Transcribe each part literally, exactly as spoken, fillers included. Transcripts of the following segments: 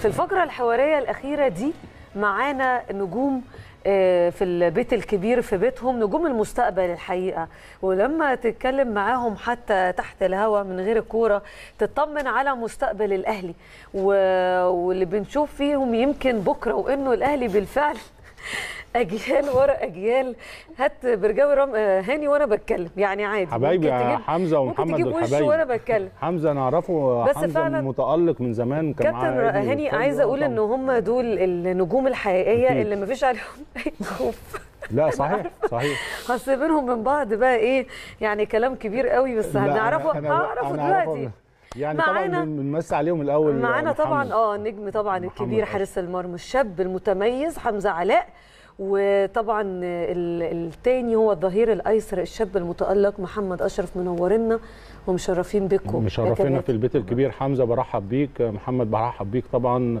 في الفقرة الحوارية الأخيرة دي معانا نجوم في البيت الكبير، في بيتهم، نجوم المستقبل الحقيقة. ولما تتكلم معاهم حتى تحت الهوا من غير الكورة تطمن على مستقبل الأهلي، واللي بنشوف فيهم يمكن بكرة، وإنه الأهلي بالفعل أجيال ورا أجيال. هات برجاوي رم... هاني وأنا بتكلم، يعني عادي حبايبي يا حمزة ومحمد الحبايب وأنا بتكلم. حمزة أنا أعرفه، بس حمزة فعلا متألق من زمان. كان كابتن هاني عايزة أقول إن هم دول النجوم الحقيقية اللي ما فيش عليهم أي خوف. لا صحيح صحيح، أصل بينهم من بعض بقى إيه يعني كلام كبير قوي، بس هنعرفه هنعرفه دلوقتي. يعني طبعا بنمسي عليهم الاول. معانا طبعا اه النجم طبعا الكبير، حارس المرمى الشاب المتميز حمزة علاء، وطبعا الثاني هو الظهير الايسر الشاب المتالق محمد اشرف. منورنا ومشرفين بكم، مشرفينا في البيت الكبير. حمزة برحب بيك، محمد برحب بيك. طبعا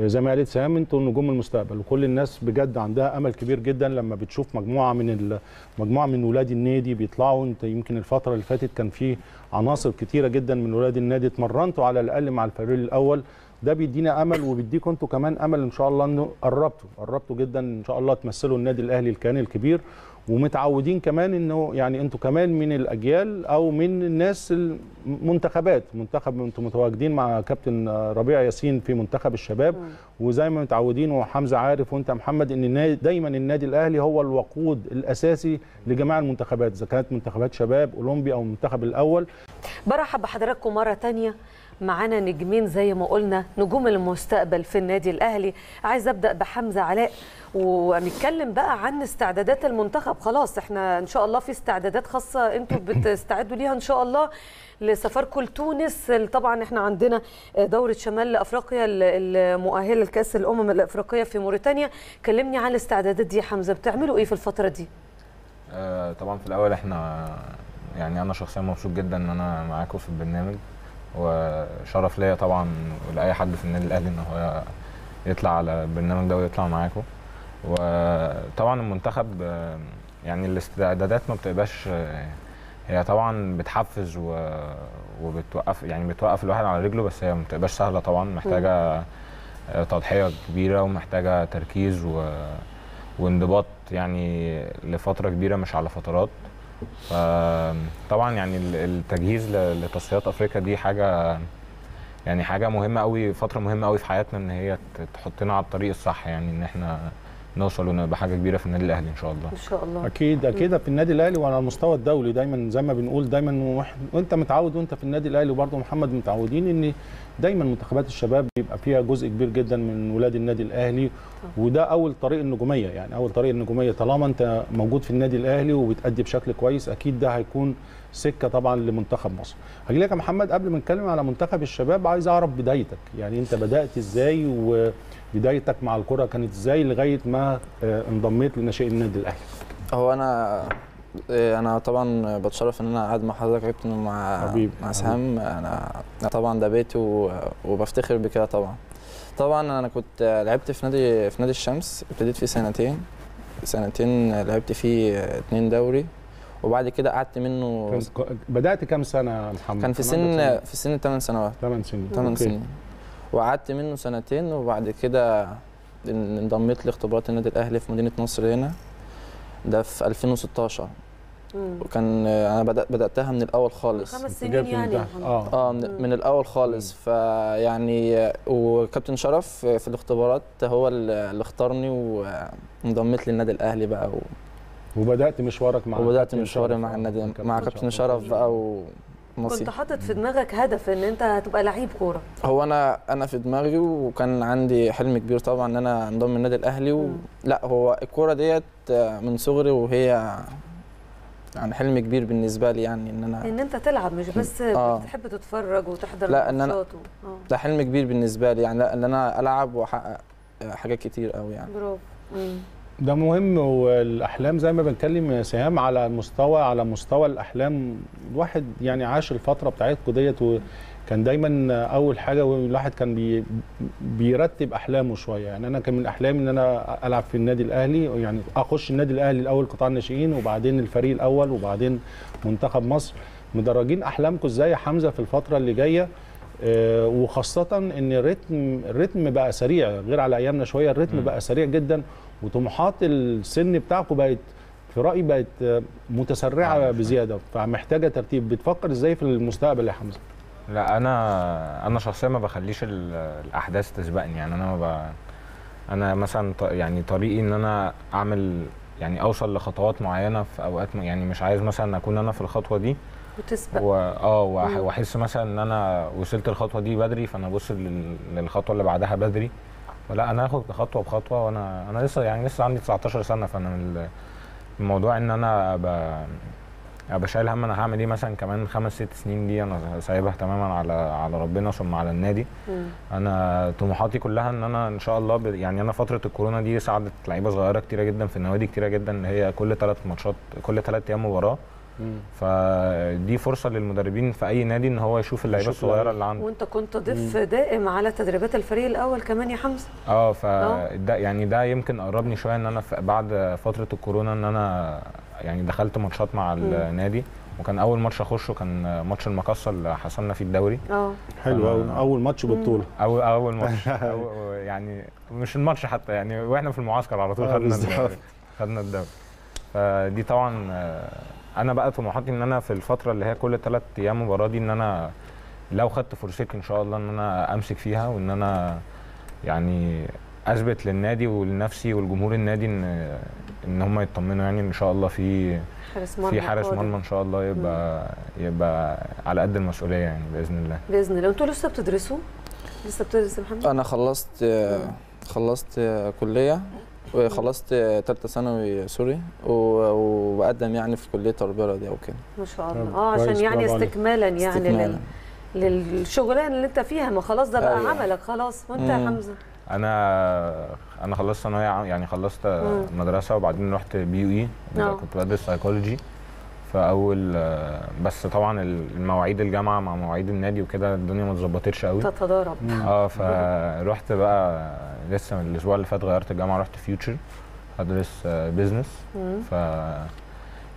زي ما قالت سهام، انتوا نجوم المستقبل، وكل الناس بجد عندها امل كبير جدا لما بتشوف مجموعه من مجموعه من ولاد النادي بيطلعوا. انت يمكن الفتره اللي فاتت كان في عناصر كتيره جدا من ولاد النادي اتمرنتوا على الاقل مع الفريق الاول، ده بيدينا امل وبيديكم انتوا كمان امل ان شاء الله انه قربتوا قربتوا جدا ان شاء الله تمثلوا النادي الاهلي الكيان الكبير. ومتعودين كمان انه يعني انتوا كمان من الاجيال او من الناس المنتخبات، منتخب انتوا متواجدين مع كابتن ربيع ياسين في منتخب الشباب، وزي ما متعودين وحمزه عارف وانت محمد ان دايما النادي الاهلي هو الوقود الاساسي لجميع المنتخبات، اذا كانت منتخبات شباب اولمبي او المنتخب الاول. برحب بحضراتكم مره ثانيه. معانا نجمين زي ما قلنا، نجوم المستقبل في النادي الاهلي. عايز ابدا بحمزة علاء ونتكلم بقى عن استعدادات المنتخب. خلاص احنا ان شاء الله في استعدادات خاصه انتم بتستعدوا ليها ان شاء الله لسفركم لتونس. طبعا احنا عندنا دوره شمال افريقيا المؤهله لكاس الامم الافريقيه في موريتانيا. كلمني عن الاستعدادات دي يا حمزه، بتعملوا ايه في الفتره دي؟ آه طبعا في الاول احنا يعني انا شخصيا مبسوط جدا ان انا معاكم في البرنامج، وشرف ليا طبعا ولاي حد في النادي الاهلي ان هو يطلع على البرنامج ده ويطلع معاكم. وطبعا المنتخب يعني الاستعدادات ما بتبقاش هي، طبعا بتحفز وبتوقف يعني بتوقف الواحد على رجله، بس هي ما بتبقاش سهله طبعا، محتاجه تضحيه كبيره ومحتاجه تركيز و... وانضباط يعني لفتره كبيره مش على فترات. فطبعا يعني التجهيز لتصفيات افريقيا دي حاجه يعني حاجه مهمه قوي، فتره مهمه قوي في حياتنا، ان هي تحطنا على الطريق الصح، يعني ان احنا نوصل ونبقى حاجه كبيره في النادي الاهلي ان شاء الله. ان شاء الله اكيد اكيد في النادي الاهلي وعلى المستوى الدولي دايما زي ما بنقول دايما، وانت متعود وانت في النادي الاهلي وبرضه محمد متعودين ان دايما منتخبات الشباب بيبقى فيها جزء كبير جدا من ولاد النادي الاهلي، وده اول طريق النجوميه. يعني اول طريق النجوميه طالما انت موجود في النادي الاهلي وبتأدي بشكل كويس اكيد ده هيكون سكه طبعا لمنتخب مصر. هجي لك يا محمد قبل ما نتكلم على منتخب الشباب، عايز اعرف بدايتك، يعني انت بدأت ازاي وبدايتك مع الكره كانت ازاي لغايه ما انضميت لناشئين النادي الاهلي؟ هو انا انا طبعا بتشرف ان انا قاعد مع حضرتك يا كابتن مع حبيب. مع سهام، انا طبعا ده بيتي وبفتخر بكده طبعا. طبعا انا كنت لعبت في نادي في نادي الشمس، ابتديت فيه سنتين سنتين لعبت فيه اتنين دوري، وبعد كده قعدت منه. بدأت كام سنه يا محمد؟ كان في سن في سن ثمان سنوات ثمان سنين ثمان سنين، وقعدت منه سنتين، وبعد كده انضميت لاختبارات النادي الاهلي في مدينه نصر هنا، ده في ألفين وستاشر. مم. وكان انا بدأ بداتها من الاول خالص، خمس سنين يعني اه اه من, من الاول خالص. فيعني وكابتن شرف في الاختبارات هو اللي اختارني وانضميت للنادي الاهلي بقى و... وبدات مشوارك مع وبدات مشواري مع النادي مع كابتن شرف بقى و... مصير. كنت حاطط في دماغك هدف ان انت هتبقى لعيب كوره؟ هو انا انا في دماغي وكان عندي حلم كبير طبعا ان انا انضم النادي الاهلي و... لا هو الكوره ديت من صغري، وهي يعني حلم كبير بالنسبه لي، يعني ان انا ان انت تلعب مش بس آه. بتحب تتفرج وتحضر ماتشات و... آه. ده حلم كبير بالنسبه لي، يعني ان انا العب واحقق حاجات كتير قوي يعني. برافو، ده مهم. والاحلام زي ما بنتكلم يا سهام على مستوى على مستوى الاحلام، الواحد يعني عاش الفتره بتاعتكم ديت، وكان دايما اول حاجه الواحد كان بي بيرتب احلامه شويه. يعني انا كان من احلامي ان انا العب في النادي الاهلي، يعني اخش النادي الاهلي الاول قطاع الناشئين وبعدين الفريق الاول وبعدين منتخب مصر. مدرجين احلامكم ازاي يا حمزه في الفتره اللي جايه وخاصة ان الريتم الريتم بقى سريع غير على ايامنا شوية. الريتم م. بقى سريع جدا، وطموحات السن بتاعكم بقت في رأيي بقت متسرعة بزيادة، فمحتاجة ترتيب. بتفكر ازاي في المستقبل يا حمزة؟ لا انا انا شخصيا ما بخليش الاحداث تسبقني، يعني انا ما ب... انا مثلا يعني طريقي ان انا اعمل يعني اوصل لخطوات معينه في اوقات، يعني مش عايز مثلا اكون انا في الخطوه دي وتسبق و... اه واحس مثلا ان انا وصلت الخطوه دي بدري فانا ابص لل... للخطوه اللي بعدها بدري. ولا انا هاخد خطوه بخطوه، وانا انا لسه يعني لسه عندي تسعتاشر سنه، فانا الموضوع ان انا ب... ابقى شايل هم انا هعمل ايه مثلا كمان خمس ست سنين، دي انا سايبها تماما على على ربنا ثم على النادي. مم. انا طموحاتي كلها ان انا ان شاء الله ب... يعني انا فتره الكورونا دي ساعدت لعيبه صغيره كتيره جدا في النوادي كتيره جدا، ان هي كل ثلاث ماتشات كل ثلاث ايام مباراه، فدي فرصه للمدربين في اي نادي ان هو يشوف اللعيبه الصغيره اللي عنده. وانت كنت ضيف دائم على تدريبات الفريق الاول كمان يا حمزه. اه ف ده يعني ده يمكن قربني شويه ان انا بعد فتره الكورونا ان انا يعني دخلت ماتشات مع النادي، وكان اول ماتش اخشه كان ماتش المقصه اللي حصلنا فيه الدوري. اه حلو قوي. اول ماتش بالبطوله. اول اول ماتش أو يعني مش الماتش حتى، يعني واحنا في المعسكر على طول خدنا الدوري خدنا الدوري فدي طبعا انا بقى طموحاتي ان انا في الفتره اللي هي كل ثلاث ايام مباراه دي ان انا لو خدت فرصتي ان شاء الله ان انا امسك فيها، وان انا يعني اثبت للنادي ولنفسي والجمهور النادي ان ان هم يطمنوا يعني ان شاء الله في في حارس مرمى ان شاء الله يبقى يبقى على قد المسؤوليه يعني باذن الله. باذن الله. انتوا لسه بتدرسوا؟ لسه بتدرس يا محمد؟ انا خلصت خلصت كليه وخلصت ثالثه ثانوي سوري، وبقدم يعني في كليه تربيه رياضيه وكده. ما شاء الله. اه عشان يعني استكمالا يعني لل... للشغلانه اللي انت فيها، ما خلاص ده بقى آه. عملك خلاص. وانت يا حمزه؟ انا انا خلصت ثانويه، يعني خلصت مم. مدرسه، وبعدين رحت بي يو اي كنت بدرس سايكولوجي. فاول بس طبعا المواعيد الجامعه مع مواعيد النادي وكده الدنيا ما اتظبطتش قوي، تتضارب. اه فروحت بقى لسه من الاسبوع اللي فات غيرت الجامعه، رحت فيوتشر هدرس بيزنس. ف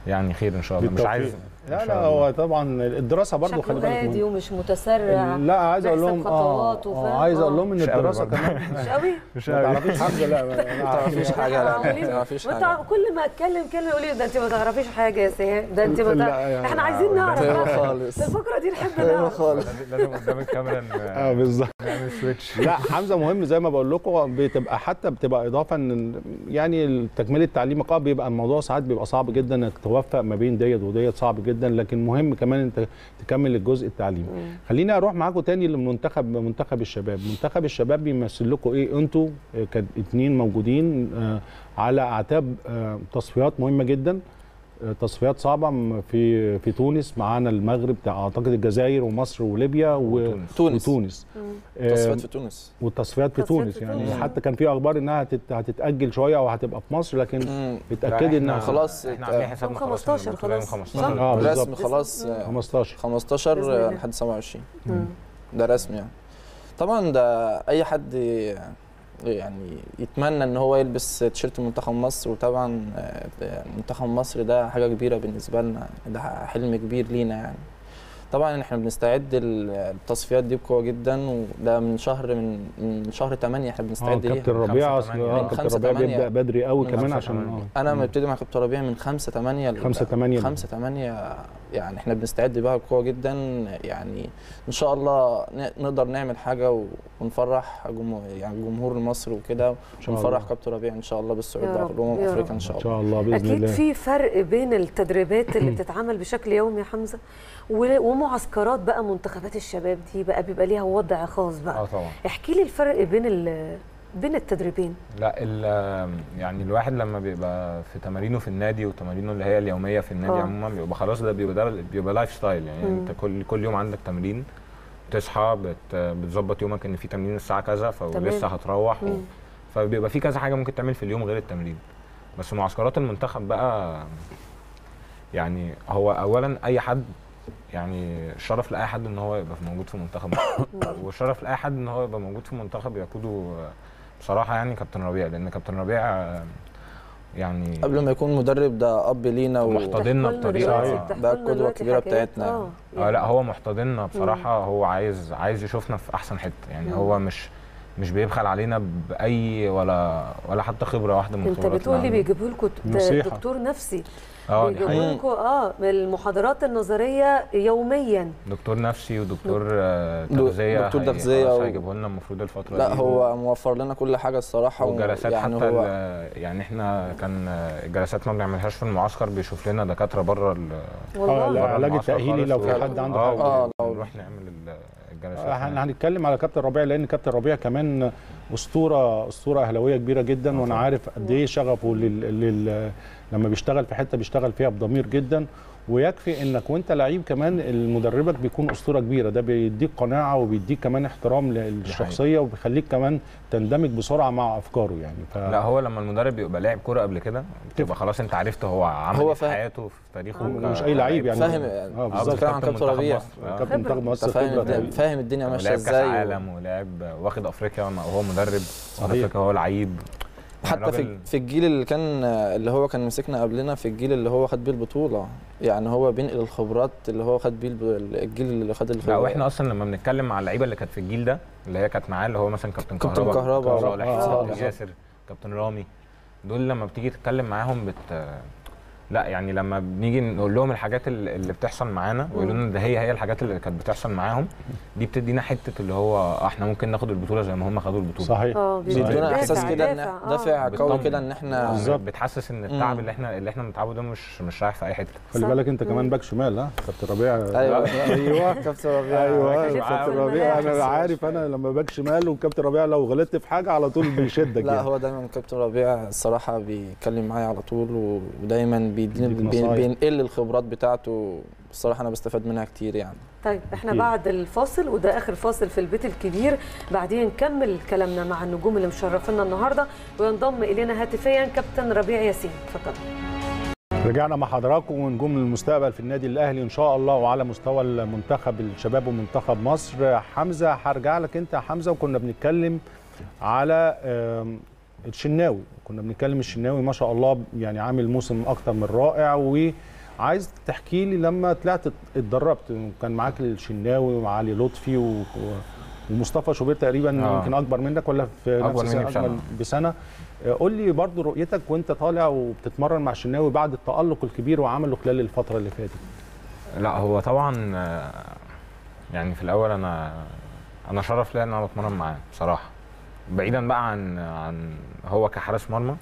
يعني خير ان شاء الله. مش عايز لا لا هو طبعا الدراسه برضو خلي بالك هادي ومش متسرع. لا عايز اقول لهم اه, آه عايز اقول لهم ان الدراسه كمان مش قوي مش قوي ما تعرفيش حاجه. لا ما تعرفيش حاجه لا ما تعرفيش حاجه كل ما اتكلم كلمه يقول لي ده انت ما تعرفيش حاجه يا سهام، ده انت ما تعرفيش. احنا عايزين نعرف خالص الفكره دي، نحب نعرف خالص. لازم قدام الكاميرا اه بالظبط نعمل سويتش. لا حمزه مهم زي ما بقول لكم، بتبقى حتى بتبقى اضافه ان يعني تكمله تعليمك. اه بيبقى الموضوع ساعات بيبقى صعب جدا انك توفق ما بين ديت وديت، صعب جدا، لكن مهم كمان انت تكمل الجزء التعليمي. خلينا اروح معاكم تاني لمنتخب منتخب الشباب. منتخب الشباب بيمثل لكم ايه؟ انتوا كاتنين موجودين على اعتاب تصفيات مهمه جدا، تصفيات صعبه في في تونس، معانا المغرب اعتقد الجزائر ومصر وليبيا وتونس وتونس تصفيات في تونس والتصفيات في تونس في يعني تونس. حتى كان في اخبار انها هتتاجل شويه او هتبقى في مصر، لكن اتاكدت انها خلاص احنا عاملين حسابنا خمستاشر خلاص رسمي خلاص خمستاشر لحد سبعة وعشرين ده رسمي يعني. طبعا ده اي حد يعني يتمنى ان هو يلبس تيشيرت منتخب مصر، وطبعا منتخب مصر ده حاجه كبيره بالنسبه لنا، ده حلم كبير لينا يعني. طبعا احنا بنستعد التصفيات دي بقوه جدا، وده من شهر من من شهر تمانية احنا بنستعد ليها. كابتن ربيع كابتن ربيع بيبدأ بدري قوي كمان، عشان انا مبتدي مع كابتن ربيع من خمسة تمانية خمسة تمانية خمسة تمانية. يعني احنا بنستعد بها بقوه جدا، يعني ان شاء الله نقدر نعمل حاجه ونفرح جمهور يعني جمهور مصر وكده، ونفرح كابتن ربيع ان شاء الله بالصعود بقى في الامم الافريقيه ان شاء الله. ان شاء الله باذن الله. اكيد في فرق بين التدريبات اللي بتتعمل بشكل يومي يا حمزه ومعسكرات بقى منتخبات الشباب دي بقى بيبقى ليها وضع خاص بقى. اه طبعا. احكي لي الفرق بين بين التدريبين. لا يعني الواحد لما بيبقى في تمارينه في النادي وتمارينه اللي هي اليوميه في النادي عموما بيبقى خلاص ده بيبقى بيبقى لايف ستايل يعني. مم. انت كل كل يوم عندك تمرين، بتصحى بتظبط يومك ان في تمرين الساعه كذا فلسه هتروح و... فبيبقى في كذا حاجه ممكن تعمل في اليوم غير التمرين. بس معسكرات المنتخب بقى يعني هو اولا اي حد يعني الشرف لاي حد ان هو يبقى موجود في منتخب والشرف لاي حد ان هو يبقى موجود في منتخب يقوده بصراحه يعني كابتن ربيع، لان كابتن ربيع يعني قبل ما يكون مدرب ده اب لينا ومحتضننا بطريقه ده القدوه الكبيره بتاعتنا. اه لا هو محتضننا بصراحه، هو عايز عايز يشوفنا في احسن حته يعني. مم. هو مش مش بيبخل علينا باي ولا ولا حتى خبره واحده من خبراتنا. انت بتقول لي بيجيبوا لكم دكتور نفسي، بيجيبوا لكم اه المحاضرات النظريه يوميا، دكتور نفسي ودكتور تغذيه. دكتور تغذيه هيجيبوا لنا المفروض الفتره لا دي. لا هو موفر لنا كل حاجه الصراحه، وجلسات يعني حتى هو يعني احنا كان الجلسات ما بنعملهاش في المعسكر، بيشوف لنا دكاتره بره اه العلاج التاهيلي لو في حد عنده حاجه اه نروح نعمل احنا هنتكلم على كابتن ربيع، لان كابتن ربيع كمان اسطوره اسطوره اهلاويه كبيره جدا، وانا عارف قد ايه شغفه لل... لل... لما بيشتغل في حته بيشتغل فيها بضمير جدا. ويكفي انك وانت لعيب كمان المدربك بيكون اسطوره كبيره، ده بيديك قناعه وبيديك كمان احترام للشخصيه، وبيخليك كمان تندمج بسرعه مع افكاره يعني. ف... لا هو لما المدرب يبقى لاعب كوره قبل كده بتبقى خلاص انت عرفت هو عمل ايه في حياته في تاريخه، مش اي لعيب يعني فاهم يعني. اه بالظبط عن كابتن ربيع، كابتن منتخب مصر فاهم الدنيا ماشيه ازاي، لاعب كاس عالم ولاعب واخد افريقيا وهو مدرب افريقيا وهو لعيب. حتى في في الجيل اللي كان اللي هو كان مسكنا قبلنا، في الجيل اللي هو خد بيه البطوله يعني، هو بينقل الخبرات اللي هو خد بيه الجيل اللي خد الخبرات. لا واحنا اصلا لما بنتكلم على اللعيبه اللي كانت في الجيل ده اللي هي كانت معاه، اللي هو مثلا كابتن كهربا، كابتن كهربا صالح، كابتن ياسر، كابتن رامي، دول لما بتيجي تتكلم معاهم بت لا يعني لما بنيجي نقول لهم الحاجات اللي بتحصل معانا ويقولوا لنا ده هي هي الحاجات اللي كانت بتحصل معاهم دي، بتدينا حته اللي هو احنا ممكن ناخد البطوله زي ما هم خدوا البطوله. صحيح اه بيدينا احساس كده ان دافع قوي كده ان احنا بالظبط، بتحسس ان التعب اللي احنا اللي احنا بنتعبه ده مش مش رايح في اي حته. خلي بالك انت كمان باك شمال، ها كابتن ربيع. ايوه ايوه كابتن ربيع، ايوه كابتن ربيع انا عارف، انا لما باك شمال وكابتن ربيع لو غلطت في حاجه على طول بيشدك. لا هو دايما كابتن ربيع الصراحه بيتكلم معايا على طول، ودايما بينقل الخبرات بتاعته بصراحة، أنا بستفاد منها كتير يعني. طيب احنا بعد الفاصل، وده آخر فاصل في البيت الكبير، بعدين نكمل كلامنا مع النجوم اللي مشرفينا النهاردة، وينضم إلينا هاتفيا كابتن ربيع ياسين. اتفضل. رجعنا مع حضراتكم، ونجوم المستقبل في النادي الأهلي إن شاء الله، وعلى مستوى المنتخب الشباب ومنتخب مصر. حمزة هرجع لك أنت يا حمزة، وكنا بنتكلم على الشناوي، كنا بنتكلم الشناوي ما شاء الله يعني عامل موسم اكتر من رائع، وعايز تحكي لي لما طلعت اتدربت كان معاك الشناوي وعلي لطفي و... ومصطفى شوبير تقريبا. آه. يمكن اكبر منك ولا في نفس السنه؟ اكبر بسنه. قول لي برضو رؤيتك وانت طالع وبتتمرن مع الشناوي بعد التالق الكبير وعمله خلال الفتره اللي فاتت. لا هو طبعا يعني في الاول انا انا شرف لي ان انا بتمرن معاه بصراحه، بعيدا بقى عن عن هو كحارس مرمى،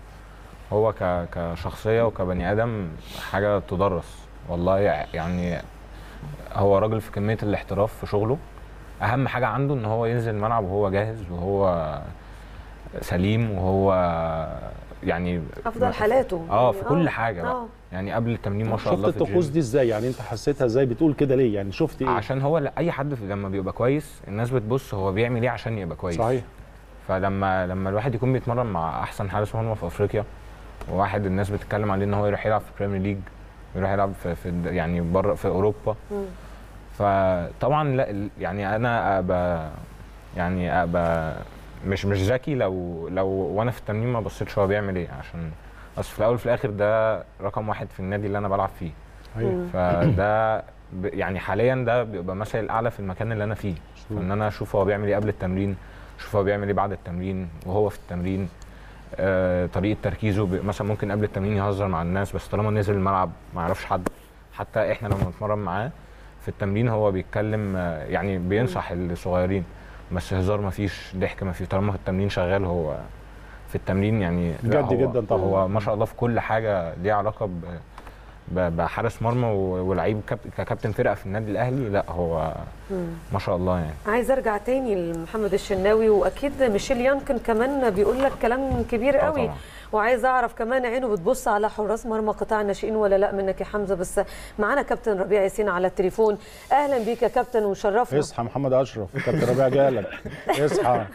هو ك كشخصيه وكبني ادم حاجه تدرس والله يعني. هو راجل في كميه الاحتراف في شغله، اهم حاجه عنده ان هو ينزل الملعب وهو جاهز وهو سليم وهو يعني افضل حالاته اه في كل حاجه بقى يعني قبل التمرين ما شاء الله. شفت الطقوس دي ازاي يعني؟ انت حسيتها ازاي؟ بتقول كده ليه يعني؟ شفت ايه؟ عشان هو اي حد لما بيبقى كويس الناس بتبص هو بيعمل ايه عشان يبقى كويس. صحيح. فلما لما الواحد يكون بيتمرن مع احسن حارس مرمى في افريقيا، وواحد الناس بتتكلم عليه ان هو يروح يلعب في البريمير ليج، يروح يلعب في, في يعني بره في اوروبا. مم. فطبعا لا يعني انا ابقى يعني ابقى مش مش ذكي لو لو وانا في التمرين ما بصيتش هو بيعمل ايه، عشان اصل في الاول في الاخر ده رقم واحد في النادي اللي انا بلعب فيه. ايوه. فده يعني حاليا ده بيبقى مثل الاعلى في المكان اللي انا فيه، فان انا اشوف هو بيعمل ايه قبل التمرين، شوف هو بيعمل ايه بعد التمرين، وهو في التمرين آه، طريقه تركيزه ب... مثلا ممكن قبل التمرين يهزر مع الناس، بس طالما نزل الملعب ما يعرفش حد. حتى احنا لما بنتمرن معاه في التمرين هو بيتكلم آه، يعني بينصح الصغيرين، بس هزار ما فيش، ضحك ما فيش، طالما في التمرين شغال هو في التمرين يعني جد جدا. طبعا هو ما شاء الله في كل حاجه ليها علاقه ب... بحارس مرمى ولعيب ككابتن فرقه في النادي الاهلي. لا هو ما شاء الله يعني. عايز ارجع تاني لمحمد الشناوي، واكيد ميشيل يانكن كمان بيقول لك كلام كبير قوي، وعايز اعرف كمان عينه بتبص على حراس مرمى قطاع الناشئين ولا لا منك يا حمزه. بس معانا كابتن ربيع ياسين على التليفون، اهلا بيك يا كابتن وشرفنا. اصحى محمد اشرف، كابتن ربيع جالك، اصحى.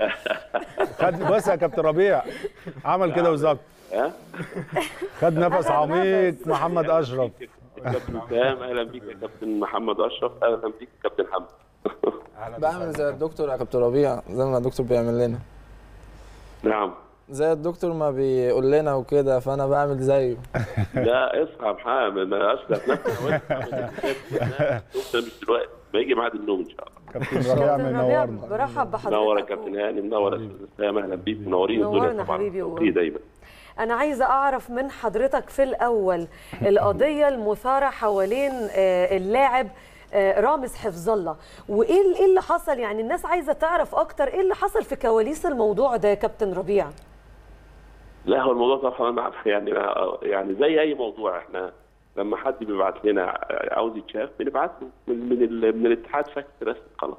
خد بس يا كابتن ربيع، عمل كده بالظبط. خد نفس عميق محمد اشرف. كابتن سهام اهلا بيك يا كابتن محمد اشرف، اهلا بيك يا كابتن حمد. بعمل زي الدكتور يا كابتن ربيع، زي ما الدكتور بيعمل لنا. نعم زي الدكتور ما بيقول لنا وكده، فانا بعمل زيه. لا اصحى يا محمد، انا اشرح لك دكتور مش دلوقتي، باجي بعد النوم ان شاء الله. كابتن ربيع منورنا، برحب بحضرتك. منور يا كابتن هاني، منور سهام، اهلا بيك، منورين الدنيا طبعا دايما. أنا عايزة أعرف من حضرتك في الأول القضية المثارة حوالين اللاعب رامز حفظ الله، وإيه إيه اللي حصل؟ يعني الناس عايزة تعرف أكتر إيه اللي حصل في كواليس الموضوع ده يا كابتن ربيع. لا هو الموضوع طبعا يعني يعني زي أي موضوع، إحنا لما حد بيبعت لنا عاوز يتشاف بنبعت له من من, من الاتحاد فاكس رسمي خلاص.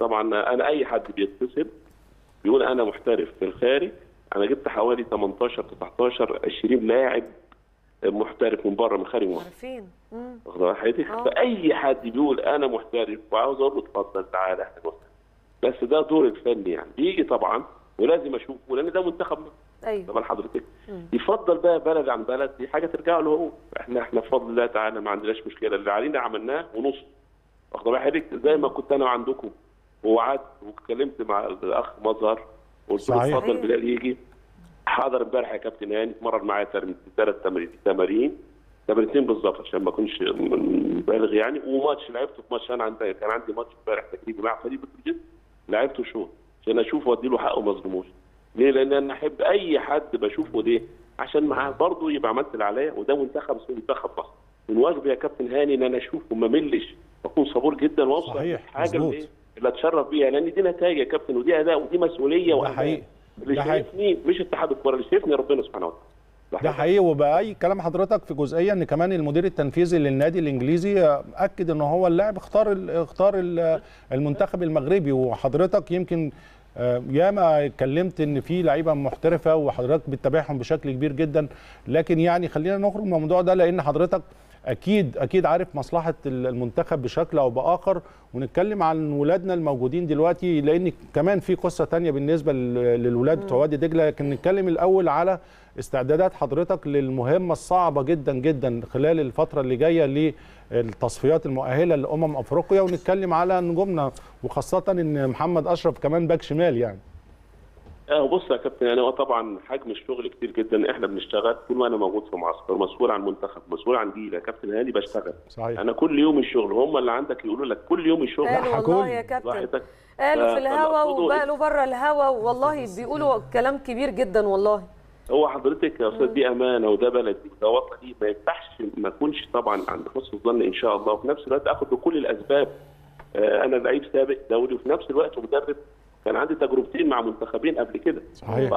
طبعا أنا أي حد بيتصل بيقول أنا محترف في الخارج، أنا جبت حوالي تمنتاشر تسعتاشر عشرين لاعب محترف من بره من خارج مصر. عارفين. واخد حياتي؟ فأي حد بيقول أنا محترف وعاوز أقول له اتفضل تعالى إحنا مصر. بس ده دور الفني يعني، بيجي طبعا ولازم أشوفه لأن ده منتخب مصر. أيوه. طبعا حضرتك يفضل بقى بلد عن بلد، دي حاجة ترجع له هو، إحنا إحنا بفضل الله تعالى ما عندناش مشكلة، اللي علينا عملناه ونص. واخد حياتك؟ زي ما كنت أنا عندكم ووعدت واتكلمت مع الأخ مظهر قلت له اتفضل بلال يجي. حاضر امبارح يا كابتن هاني، اتمرن معايا ثلاث تمارين، تمرينتين بالظبط عشان ما اكونش مبالغ يعني، وماتش لعبته في ماتش انا عندي كان عندي ماتش امبارح تكريمي مع فريق بترشتجن لعبته شوط عشان اشوفه وادي له حقه ما اظلموش. ليه؟ لان انا احب اي حد بشوفه ده عشان معاه برضه يبقى عملت اللي عليا، وده منتخب اسمه منتخب مصر. من واجبي يا كابتن هاني ان انا اشوفه وما ملش، واكون صبور جدا واوصل حاجه لايه اللي اتشرف بيها، لان دي نتائج يا كابتن ودي اداء ودي مسؤوليه واهميه. اللي شايفني مش اتحاد الكوره، اللي شايفني ربنا سبحانه وتعالى. ده حقيقي. وبأي كلام حضرتك في جزئيه ان كمان المدير التنفيذي للنادي الانجليزي اكد ان هو اللاعب اختار اختار المنتخب المغربي، وحضرتك يمكن ياما اتكلمت ان في لعيبه محترفه وحضرتك بتتابعهم بشكل كبير جدا، لكن يعني خلينا نخرج من الموضوع ده لان حضرتك اكيد اكيد عارف مصلحه المنتخب بشكل او باخر، ونتكلم عن ولادنا الموجودين دلوقتي لان كمان في قصه ثانيه بالنسبه للولاد بتوع وادي دجله. لكن نتكلم الاول على استعدادات حضرتك للمهمه الصعبه جدا جدا خلال الفتره اللي جايه للتصفيات المؤهله لامم افريقيا، ونتكلم على نجومنا وخاصه ان محمد اشرف كمان باك شمال. يعني اه بص يا كابتن، انا طبعا حجم الشغل كتير جدا، احنا بنشتغل طول ما انا موجود في معسكر، مسؤول عن منتخب، مسؤول عن جيل يا كابتن هاني، بشتغل صحيح. انا كل يوم الشغل، هم اللي عندك يقولوا لك كل يوم الشغل. قالوا والله يا كابتن، قالوا في الهوا وقالوا بره الهوا، والله بيقولوا كلام كبير جدا والله. هو حضرتك يا استاذ دي امانه وده بلدي وده وطني، ما ينفعش ما اكونش طبعا عند حسن الظن ان شاء الله، وفي نفس الوقت اخد بكل الاسباب. انا لعيب سابق دولي وفي نفس الوقت مدرب، كان عندي تجربتين مع منتخبين قبل كده. صحيح.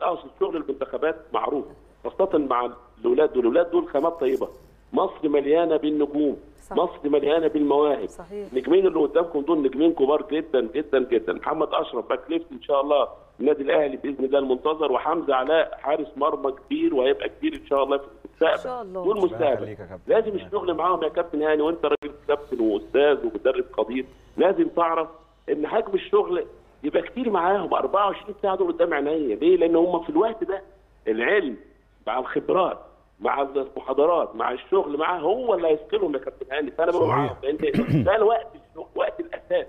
فاصل شغل المنتخبات معروف، خاصة مع الاولاد دول، الاولاد دول خامات طيبة. مصر مليانة بالنجوم، صحيح. مصر مليانة بالمواهب. النجمين اللي قدامكم دول نجمين كبار جدا جدا جدا، محمد أشرف باك ليفت إن شاء الله النادي الأهلي بإذن الله المنتظر، وحمزة علاء حارس مرمى كبير وهيبقى كبير إن شاء الله في المستقبل. إن شاء الله. دول مستقبل. لازم الشغل معاهم يا كابتن هاني، وأنت راجل كابتن وأستاذ ومدرب قدير، لازم تعرف إن حجم الشغل يبقى كتير معاهم، أربعة وعشرين ساعة دول قدام عينيا. ليه؟ لأن هم في الوقت ده العلم مع الخبرات مع المحاضرات مع الشغل معاه هو اللي هيثقلهم يا كابتن هاني، فأنا بقول معاهم لأن ده الوقت وقت الأساس،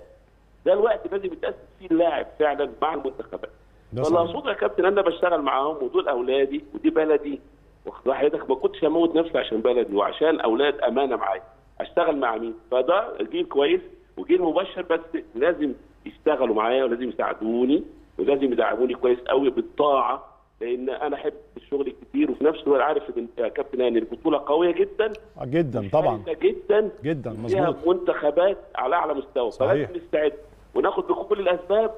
ده الوقت لازم يتأسس فيه اللاعب فعلا مع المنتخبات. فاللي أقصده يا كابتن أنا بشتغل معاهم ودول أولادي ودي بلدي، واخد حضرتك؟ ما كنتش هموت نفسي عشان بلدي وعشان أولاد أمانة معايا، أشتغل مع مين؟ فده جيل كويس وجيل مبشر، بس لازم يشتغلوا معايا ولازم يساعدوني ولازم يدعموني كويس قوي بالطاعه، لان انا احب الشغل كتير، وفي نفس الوقت عارف ان كابتن هاني البطوله قويه جدا جدا طبعا جدا جدا مظبوط، منتخبات على اعلى مستوى، فلازم نستعد وناخد بكل الاسباب.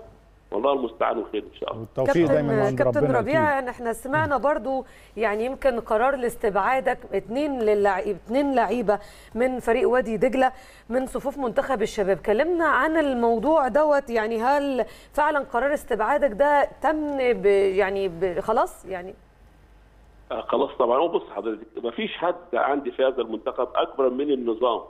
والله المستعان وخير ان شاء الله، والتوفيق دايما من ربنا. كابتن ربيع أكيد. احنا سمعنا برضو يعني يمكن قرار لاستبعادك اثنين للعيب اثنين لعيبه من فريق وادي دجله من صفوف منتخب الشباب، كلمنا عن الموضوع دوت، يعني هل فعلا قرار استبعادك ده تم ب يعني ب خلاص يعني آه خلاص طبعا. وبص حضرتك، ما فيش حد عندي في هذا المنتخب اكبر من النظام.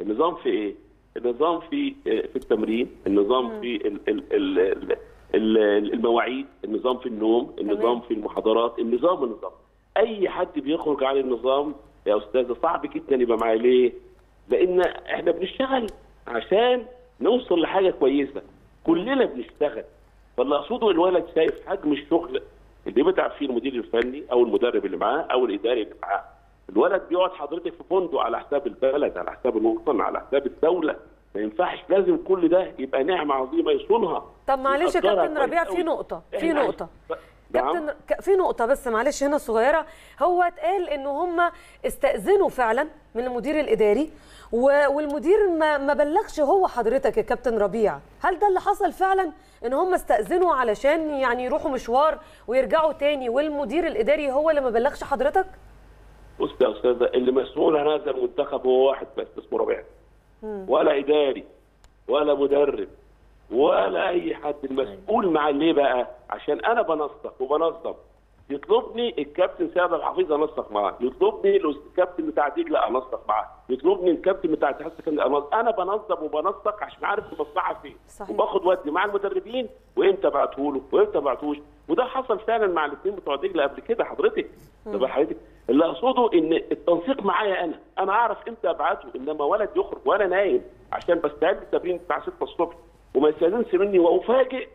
النظام في ايه؟ النظام في في التمرين، النظام في ال ال ال ال المواعيد، النظام في النوم، النظام في المحاضرات، النظام النظام. أي حد بيخرج عن النظام يا أستاذة صعب جدا يبقى معايا. ليه؟ لأن إحنا بنشتغل عشان نوصل لحاجة كويسة، كلنا بنشتغل. فاللي اقصده الولد شايف حجم الشغل اللي بيتعب فيه المدير الفني او المدرب اللي معاه او الاداري اللي معاه. الولد بيقعد حضرتك في فندق على حساب البلد، على حساب الوطن، على حساب الدوله، ما ينفعش. لازم كل ده يبقى نعمه عظيمه يصونها. طب معلش يا كابتن ربيع، في نقطه في نقطه كابتن في نقطه بس معلش هنا صغيره. هو اتقال ان هم استاذنوا فعلا من المدير الاداري والمدير ما, ما بلغش هو حضرتك يا كابتن ربيع. هل ده اللي حصل فعلا، ان هم استاذنوا علشان يعني يروحوا مشوار ويرجعوا تاني والمدير الاداري هو اللي ما بلغش حضرتك؟ بص يا استاذه، اللي مسؤول عن هذا المنتخب هو واحد بس اسمه ربيع، ولا اداري ولا مدرب ولا اي حد. المسؤول مع ليه بقى؟ عشان انا بنسق وبنظم. يطلبني الكابتن سيد عبد الحفيظ انسق معاه، يطلبني الكابتن بتاع دجله انسق معاه، يطلبني الكابتن بتاع اتحاد السكندري. انا بنظم وبنسق عشان عارف المصلحه فين، وباخد ودي مع المدربين وامتى ابعته له وامتى ما ابعتهوش. وده حصل فعلا مع الاثنين بتوع دجله قبل كده حضرتك. طب حضرتك اللي اقصده ان التنسيق معايا انا، انا اعرف امتى ابعته. انما ولد يخرج وانا نايم عشان بستعد التمرين بتاع ستة الصبح وما يستاذنش مني وافاجئ،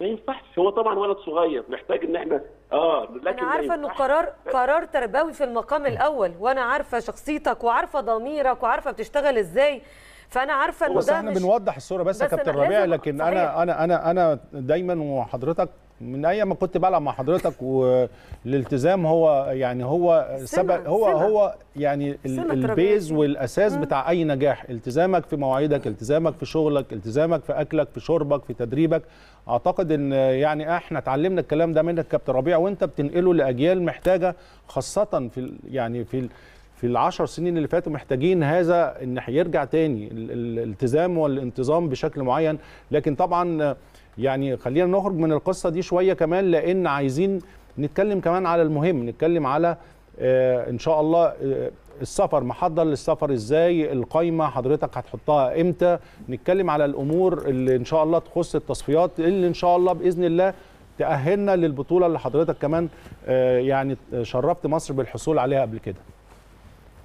ما ينفعش. هو طبعا ولد صغير محتاج ان احنا اه لكن انا عارفه انه قرار قرار تربوي في المقام الاول، وانا عارفه شخصيتك وعارفه ضميرك وعارفه بتشتغل ازاي، فانا عارفه انه ده احنا مش... بنوضح الصوره بس يا كابتن ربيع. لكن صحيح. انا انا انا انا دايما وحضرتك من ايام ما كنت بلعب مع حضرتك، والالتزام هو يعني هو سبب هو سمع. هو يعني البيز والاساس مم. بتاع اي نجاح. التزامك في مواعيدك، التزامك في شغلك، التزامك في اكلك، في شربك، في تدريبك. اعتقد ان يعني احنا اتعلمنا الكلام ده منك كابتن ربيع، وانت بتنقله لاجيال محتاجه، خاصه في يعني في في العشر سنين اللي فاتوا محتاجين هذا، ان هيرجع تاني الالتزام والانتظام بشكل معين. لكن طبعا يعني خلينا نخرج من القصة دي شوية كمان، لأن عايزين نتكلم كمان على المهم، نتكلم على آه إن شاء الله آه السفر، محضر للسفر إزاي، القايمة حضرتك هتحطها إمتى، نتكلم على الأمور اللي إن شاء الله تخص التصفيات اللي إن شاء الله بإذن الله تأهلنا للبطولة اللي حضرتك كمان آه يعني شرفت مصر بالحصول عليها قبل كده.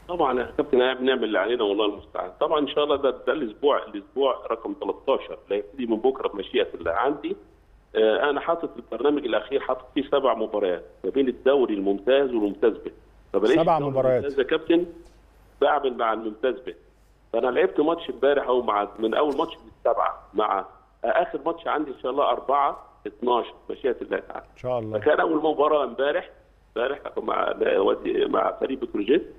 طبعا يا كابتن احنا بنعمل اللي علينا والله المستعان. طبعا ان شاء الله ده ده الاسبوع الاسبوع رقم ثلاثة عشر اللي هيبتدي من بكره بمشيئه الله. عندي آه انا حاطط البرنامج الاخير، حاطط فيه سبع مباريات ما بين الدوري الممتاز والممتاز به. سبع مباريات يا كابتن بعمل مع الممتاز به. فانا لعبت ماتش امبارح او مع من اول ماتش للسبعه مع اخر ماتش عندي ان شاء الله أربعة اثناشر بمشيئه الله تعالى. ان شاء الله. فكان اول مباراه امبارح امبارح مع مع فريق بتروجيت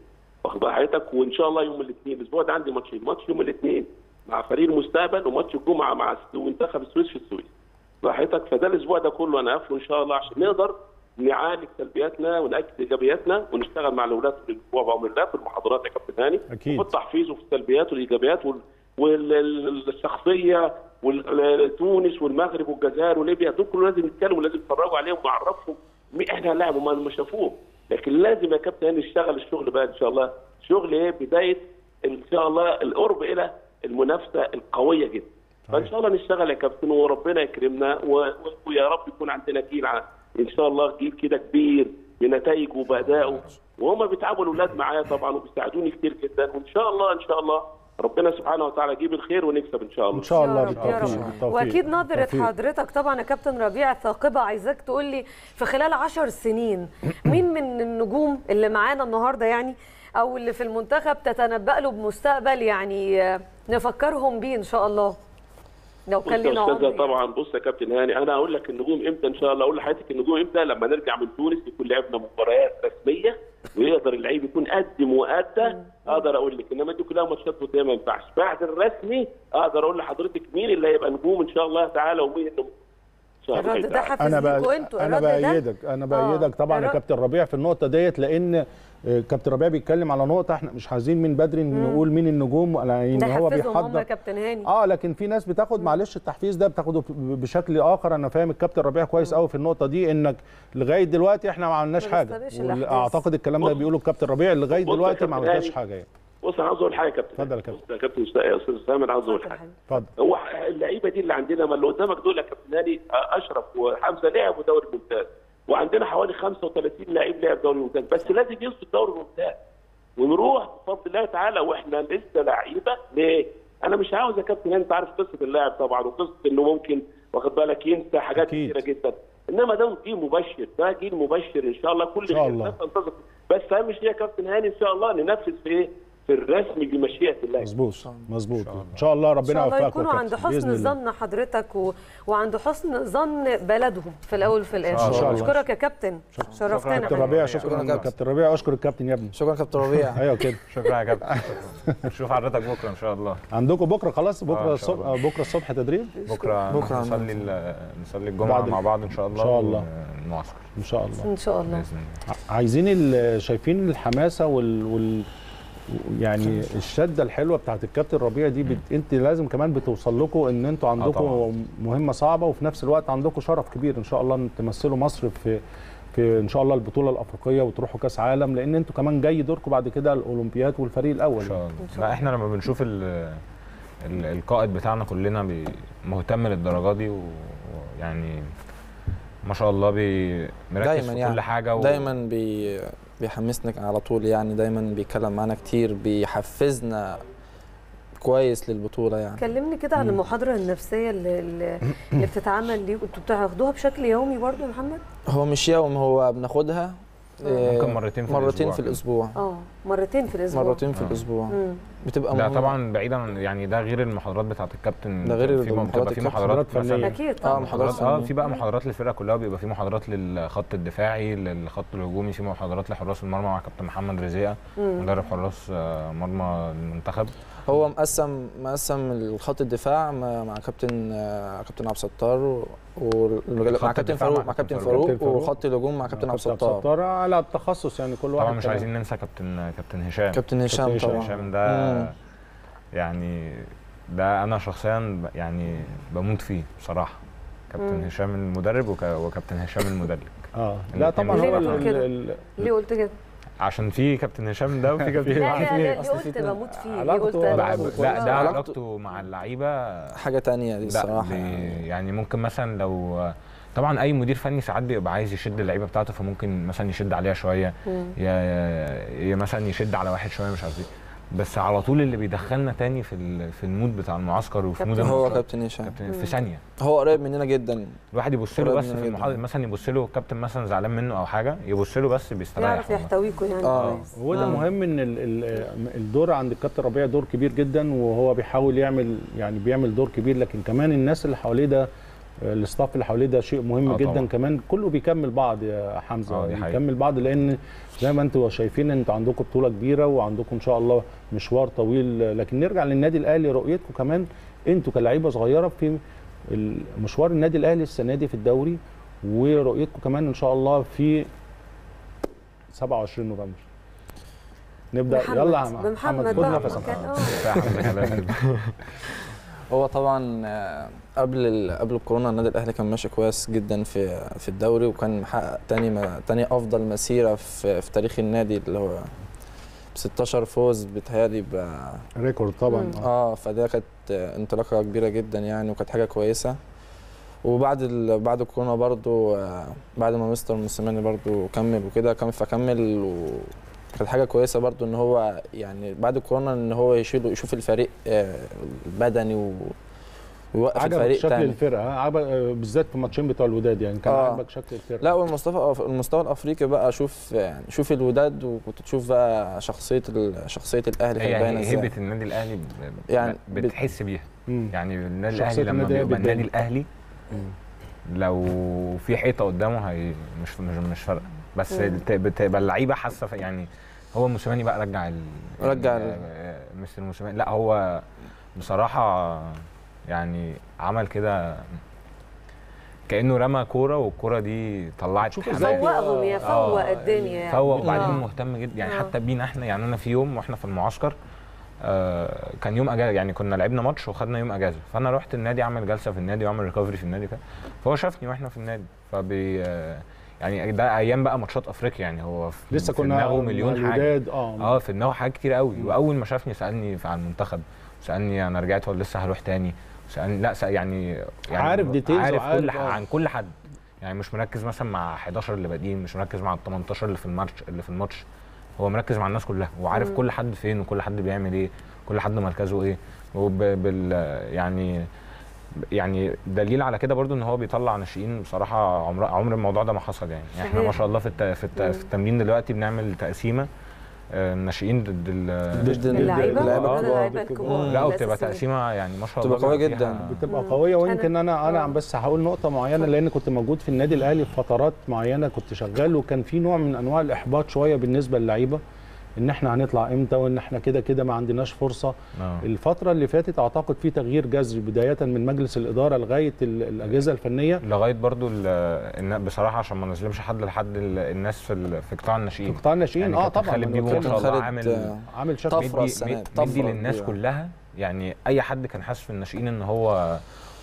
واخد حياتك. وان شاء الله يوم الاثنين الاسبوع ده عندي ماتشين، ماتش يوم الاثنين مع فريق المستقبل وماتش الجمعه مع منتخب السويس في السويس. راحتك. فده الاسبوع ده كله انا قافله ان شاء الله عشان نقدر نعالج سلبياتنا ونأكد ايجابياتنا ونشتغل مع الاولاد في الاسبوع بامر الله في المحاضرات يا كابتن هاني. اكيد. في التحفيز وفي السلبيات والايجابيات والشخصيه وتونس والمغرب والجزائر وليبيا، دول كله لازم نتكلم ولازم نتفرجوا عليهم ونعرفهم احنا هنلعب وما ما شافوه. لكن لازم يا كابتن نشتغل الشغل بقى ان شاء الله، شغل ايه؟ بدايه ان شاء الله القرب الى المنافسه القويه جدا. فان شاء الله نشتغل يا كابتن وربنا يكرمنا و... ويا رب يكون عندنا جيل ان شاء الله، جيل كده كبير بنتائجه وبادائه، وهم بيتعبوا الاولاد معايا طبعا وبيساعدوني كتير جدا. وان شاء الله ان شاء الله ربنا سبحانه وتعالى يجيب الخير ونكسب ان شاء الله. ان شاء الله بالتوفيق. واكيد نظره حضرتك طبعا يا كابتن ربيع الثاقبه، عايزاك تقول لي في خلال عشر سنين مين من النجوم اللي معانا النهارده يعني او اللي في المنتخب تتنبأ له بمستقبل يعني نفكرهم بيه ان شاء الله لو كان لنا عمر؟ طبعا بص يا كابتن هاني، انا هقول لك النجوم امتى ان شاء الله. اقول لحضرتك النجوم امتى؟ لما نرجع من تونس يكون لعبنا مباريات رسميه ويقدر اللعيب يكون قدم وادى، اقدر اقول لك. انما دي كلها ماتشات وديه ما ينفعش. بعد الرسمي اقدر اقول لحضرتك مين اللي هيبقى نجوم ان شاء الله تعالى ومين اللي ان شاء الله تعالى. انا بأيدك انا بأيدك انا بأيدك طبعا يا كابتن ربيع في النقطه ديت، لان كابتن ربيع بيتكلم على نقطه احنا مش عايزين من بدري نقول مين النجوم، لان هو بيحضر كابتن هاني. اه لكن في ناس بتاخد معلش التحفيز ده بتاخده بشكل اخر. انا فاهم الكابتن ربيع كويس قوي في النقطه دي، انك لغايه دلوقتي احنا ما عملناش حاجه. اعتقد الكلام ده بيقوله الكابتن ربيع، لغايه دلوقتي ما عملناش حاجه يعني. بص انا عاوز اقول حاجه يا كابتن. اتفضل يا كابتن. بص يا كابتن استاذ سامر عاوز اقول حاجه. اتفضل. هو اللعيبه دي اللي عندنا ما اللي قدامك دول يا كابتن هاني، اشرف وحمزه لعبوا دوري ممتاز، وعندنا حوالي خمسة وثلاثين لعيب لعب دوري ممتاز، بس لازم ينسوا الدوري الممتاز ونروح بفضل الله تعالى واحنا لسه لعيبه. ليه؟ انا مش عاوز يا كابتن هاني، انت عارف قصه اللاعب طبعا وقصه انه ممكن واخد بالك، ينسى حاجات كتيره جدا. انما ده جيل مبشر، ده جيل مبشر ان شاء الله. كل الناس تنتظر، بس اهم شيء يا كابتن هاني ان شاء الله ننفذ في ايه؟ في الرسم بمشيئه الله. مظبوط مظبوط، ان شاء الله ربنا يوفقكم. ان شاء الله يكونوا عند حسن ظن حضرتك و... وعند حسن ظن بلدهم في الاول وفي الاخر. ان شاء الله. اشكرك يا كابتن، شرفتنا. كابتن ربيع، شكرا. كابتن ربيع، اشكر الكابتن يا ابني. شكرا كابتن ربيع. ايوه كده، شكرا يا كابتن. نشوف حضرتك بكره ان شاء الله. عندكم بكره خلاص؟ بكره الصبح، بكره الصبح تدريب. بكره بكره نصلي نصلي الجمعه مع بعض ان شاء الله. ان شاء الله المعسكر. ان شاء الله ان شاء الله. عايزين شايفين الحماسه وال يعني الشده الحلوه بتاعت الكابتن ربيع دي بت... انت لازم كمان بتوصل لكم ان انتوا عندكم مهمه صعبه، وفي نفس الوقت عندكم شرف كبير ان شاء الله ان تمثلوا مصر في في ان شاء الله البطوله الافريقيه وتروحوا كاس عالم، لان انتوا كمان جاي دوركم بعد كده الاولمبياد والفريق الاول ان شاء الله. احنا لما بنشوف ال... ال... القائد بتاعنا كلنا مهتم للدرجه دي، ويعني ما شاء الله بي... مركز في يعني كل حاجه و... دايما بي بيحمسنا على طول، يعني دايما بيتكلم معانا كتير، بيحفزنا كويس للبطوله. يعني كلمني كده عن المحاضره النفسيه اللي اللي بتتعمل دي، انتوا بتاخدوها بشكل يومي برضو يا محمد؟ هو مش يوم، هو بناخدها ممكن مرتين في مرتين في الاسبوع. اه مرتين في الاسبوع مرتين في الاسبوع مم. بتبقى لا طبعا بعيدا، يعني ده غير المحاضرات بتاعه الكابتن، ده غير في محاضرات في محاضرات فنيه اكيد طبعا. اه محاضرات اه في بقى محاضرات للفرقه كلها، بيبقى في محاضرات للخط الدفاعي، للخط الهجومي، في محاضرات لحراس المرمى مع كابتن محمد رزيق مدرب حراس مرمى المنتخب. هو مقسم مقسم الخط الدفاع مع كابتن كابتن عبد الستار، ومع كابتن فاروق مع كابتن فاروق وخط الهجوم مع كابتن عبد الستار على التخصص. يعني كل واحد طبعا مش عايزين ننسى كابتن كابتن هشام كابتن هشام طبعا. هشام ده مم. يعني ده انا شخصيا يعني بموت فيه بصراحه، كابتن مم. هشام المدرب وك... وكابتن هشام المدرب. اه لا طبعا هو ال... ليه قلت كده؟ عشان في كابتن هشام ده وفي كابتن لا لا لا اللي قلت بموت فيه، اللي قلت لا ده علاقته مع اللعيبه حاجه ثانيه دي الصراحه. يعني ممكن مثلا لو طبعا اي مدير فني ساعات بيبقى عايز يشد اللعيبه بتاعته، فممكن مثلا يشد عليها شويه، يا مثلا يشد على واحد شويه مش عارف ايه، بس على طول اللي بيدخلنا تاني في في المود بتاع المعسكر وفي مود هو كابتن هشام في ثانيه. هو قريب مننا جدا، الواحد يبص له بس في المحاضره مثلا، يبص له الكابتن مثلا زعلان منه او حاجه، يبص له بس بيستريح، يعرف يحتويكم يعني. اه هو ده مهم، ان الدور عند الكابتن ربيع دور كبير جدا، وهو بيحاول يعمل يعني بيعمل دور كبير، لكن كمان الناس اللي حواليه ده، الاستاف اللي حواليه ده شيء مهم آه جدا طبعًا. كمان كله بيكمل بعض يا حمزه، آه بيكمل بعض، لان زي ما انتوا شايفين انتوا عندكم بطوله كبيره وعندكم ان شاء الله مشوار طويل. لكن نرجع للنادي الاهلي، رؤيتكم كمان انتوا كلاعيبه صغيره في مشوار النادي الاهلي السنه دي في الدوري، ورؤيتكم كمان ان شاء الله في سبعة وعشرين نوفمبر. نبدا محمد. يلا يا محمد محمد خد نفسك. هو طبعا قبل قبل الكورونا النادي الاهلي كان ماشي كويس جدا في في الدوري، وكان محقق تاني تاني افضل مسيره في في تاريخ النادي، اللي هو ستاشر فوز بتهيألي ب ريكورد طبعا. اه فده كانت انطلاقه كبيره جدا يعني، وكانت حاجه كويسه. وبعد ال... بعد الكورونا برضو، بعد ما مستر موسيماني برضو كمل وكده، كان فكمل وكانت حاجه كويسه برضو، ان هو يعني بعد الكورونا ان هو يشيل يشوف الفريق بدني و ويوقف الفريق شكل تاني. الفرقه بالذات في الماتشين بتوع الوداد يعني كان آه. عاجبك شكل الفرقه؟ لا، والمستوى المستوى الافريقي بقى، شوف يعني شوف الوداد، وكنت تشوف بقى شخصيه شخصيه الاهلي كانت باينه ازاي. يعني هيبه النادي الاهلي ب... يعني بتحس بيها مم. يعني النادي الاهلي لما بيبقى النادي الاهلي مم. لو في حيطه قدامه هي مش مش, مش فارقه، بس بتبقى اللعيبه حاسه يعني. هو موسيماني بقى رجع ال... رجع ال... مستر موسيماني، لا هو بصراحه يعني عمل كده كانه رمى كوره، والكوره دي طلعت فوقهم، يا فوق الدنيا يعني، فوق. وبعدين مهتم جدا يعني آه. حتى بينا احنا يعني، انا في يوم واحنا في المعسكر آه كان يوم اجازه يعني، كنا لعبنا ماتش وخدنا يوم اجازه، فانا رحت النادي اعمل جلسه في النادي واعمل ريكفري في النادي كده، فهو شافني واحنا في النادي. فبي آه يعني ده ايام بقى ماتشات افريقيا يعني، هو في لسه كنا دماغه مليون حاجه اه اه في دماغه حاجات كتير قوي. واول ما شافني سالني على المنتخب، سالني انا رجعت ولا لسه هروح تاني، سألني لا سأل يعني, يعني عارف ديتيلز، عارف كل آه. عن كل حد يعني، مش مركز مثلا مع حداشر اللي بادئين، مش مركز مع التمنتاشر اللي في الماتش اللي في الماتش هو مركز مع الناس كلها، وعارف مم. كل حد فين وكل حد بيعمل ايه، كل حد مركزه ايه. وبال يعني يعني دليل على كده برضو ان هو بيطلع ناشئين بصراحه عمر عمر الموضوع ده ما حصل يعني. احنا ما شاء الله في الت... في, الت... في التمرين دلوقتي بنعمل تقسيمه الناشئين ضد اللعيبه الكبار، لا وبتبقى تقسيمه يعني ما شاء الله بتبقى قويه جدا، بتبقى قويه. ويمكن انا انا عم بس هقول نقطه معينه، لان كنت موجود في النادي الاهلي في فترات معينه كنت شغال، وكان في نوع من انواع الاحباط شويه بالنسبه للعيبه ان احنا هنطلع امتى وان احنا كده كده ما عندناش فرصه. أوه. الفتره اللي فاتت اعتقد في تغيير جذري بدايه من مجلس الاداره لغايه الاجهزه الفنيه، لغايه برضو بصراحه عشان ما نظلمش حد لحد الناس في في قطاع الناشئين، في قطاع الناشئين يعني اه طبعا خالد بيبو ما شاء الله عامل عامل طفره السنه دي للناس يعني. كلها يعني اي حد كان حاسس في الناشئين ان هو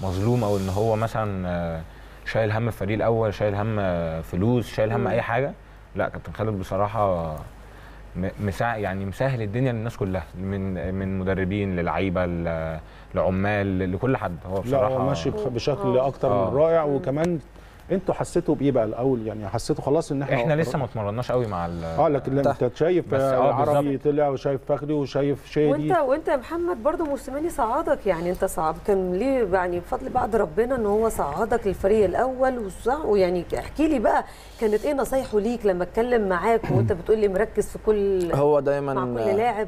مظلوم او ان هو مثلا شايل هم الفريق الاول، شايل هم فلوس، شايل هم اي حاجه، لا كابتن خالد بصراحه مساع يعني مسهل الدنيا للناس كلها، من من مدربين للعيبه لعمال لكل حد، هو بصراحه لا هو ماشي بشكل اكتر آه. من رائع. وكمان انتوا حسيتوا بايه بقى الاول يعني؟ حسيتوا خلاص ان احنا احنا لسه ما اتمرناش قوي مع اه لكن انت شايف العربي طلع وشايف فخري وشايف شادي، وانت وانت يا محمد برضو موسيماني صعدك يعني، انت صعد كان ليه يعني بفضل بعد ربنا ان هو صعدك للفريق الاول، ويعني احكي لي بقى كانت ايه نصايحه ليك لما اتكلم معاك وانت بتقول لي مركز في كل هو دايما مع كل لاعب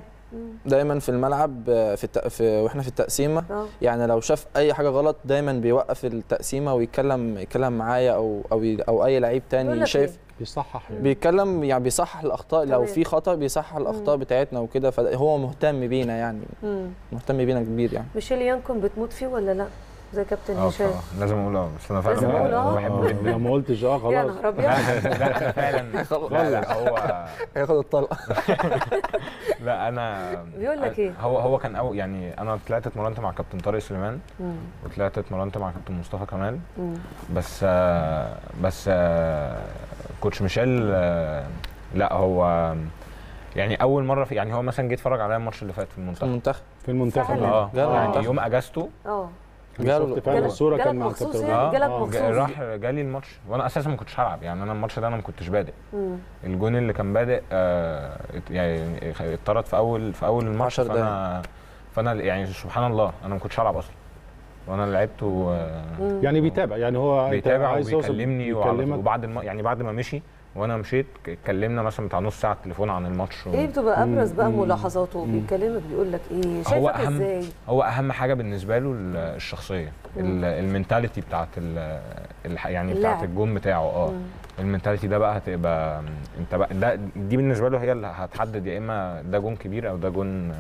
دايما في الملعب في, التق... في واحنا في التقسيمه أوه. يعني لو شاف اي حاجه غلط دايما بيوقف التقسيمه ويتكلم يتكلم معايا او او او اي لعيب تاني شايف بيصحح يعني. بيتكلم يعني بيصحح الاخطاء طبعاً. لو في خطا بيصحح الاخطاء مم. بتاعتنا وكده، فهو مهتم بينا يعني مم. مهتم بينا كبير يعني. ميشيل يانكن بتموت فيه ولا لا زي كابتن هشام؟ لازم اقول اه بس انا فعلا بحبه جدا. لو ما قلتش اه خلاص يا نهار ابيض لا فعلا لا هو هياخد الطلقه. لا انا بيقول لك ايه؟ هو هو كان أو يعني انا طلعت اتمرنت مع كابتن طارق سليمان وطلعت اتمرنت مع كابتن مصطفى كمال، بس بس كوتش ميشيل لا هو يعني اول مره في يعني هو مثلا جه اتفرج عليا الماتش اللي فات في المنتخب في المنتخب في المنتخب اه يعني يوم اجازته اه جاله فعلا الصوره كان مع كابتن اه راح جالي الماتش وانا اساسا ما كنتش هلعب يعني، انا الماتش ده انا ما كنتش بادئ. مم. الجون اللي كان بادئ آه يعني اتطرد في اول في اول الماتش، فانا فانا يعني سبحان الله انا ما كنتش هلعب اصلا وانا لعبت آه يعني بيتابع يعني هو بيتابع عايز يكلمني، وبعد يعني بعد ما مشي وانا مشيت اتكلمنا مثلا بتاع نص ساعه تليفون عن الماتش و... ايه بتبقى ابرز بقى ملاحظاته بيكلمك بيقول لك ايه؟ شايفك ازاي؟ هو اهم حاجه بالنسبه له الشخصيه، المينتاليتي بتاعت ال... يعني بتاعت الجون بتاعه اه المينتاليتي ده بقى هتبقى انت بقى ده دي بالنسبه له هي اللي هتحدد يا اما ده جون كبير او ده جون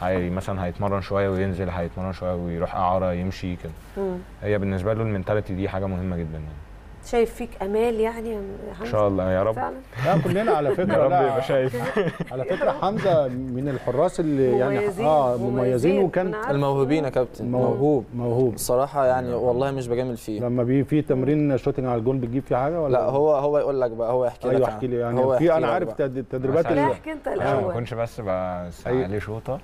هي مثلا هيتمرن شويه وينزل هيتمرن شويه ويروح اعاره يمشي كده. هي بالنسبه له المينتاليتي دي حاجه مهمه جدا يعني. شايف فيك امال يعني يا حمزه؟ ان شاء الله يا رب فعلا. لا كلنا على فكره يا رب يبقى شايف. على فكره حمزه من الحراس اللي يعني اه مميزين، وكان الموهوبين يا كابتن، موهوب موهوب الصراحه يعني والله مش بجامل فيه. لما بيجي في تمرين شوتنج على الجون بتجيب فيه حاجه ولا لا؟ هو هو يقول لك بقى، هو يحكي لك. ايوه احكي لي يعني في انا عارف تدريبات اللي احكي انت الاول ما كنتش بس بسعى لي شوطه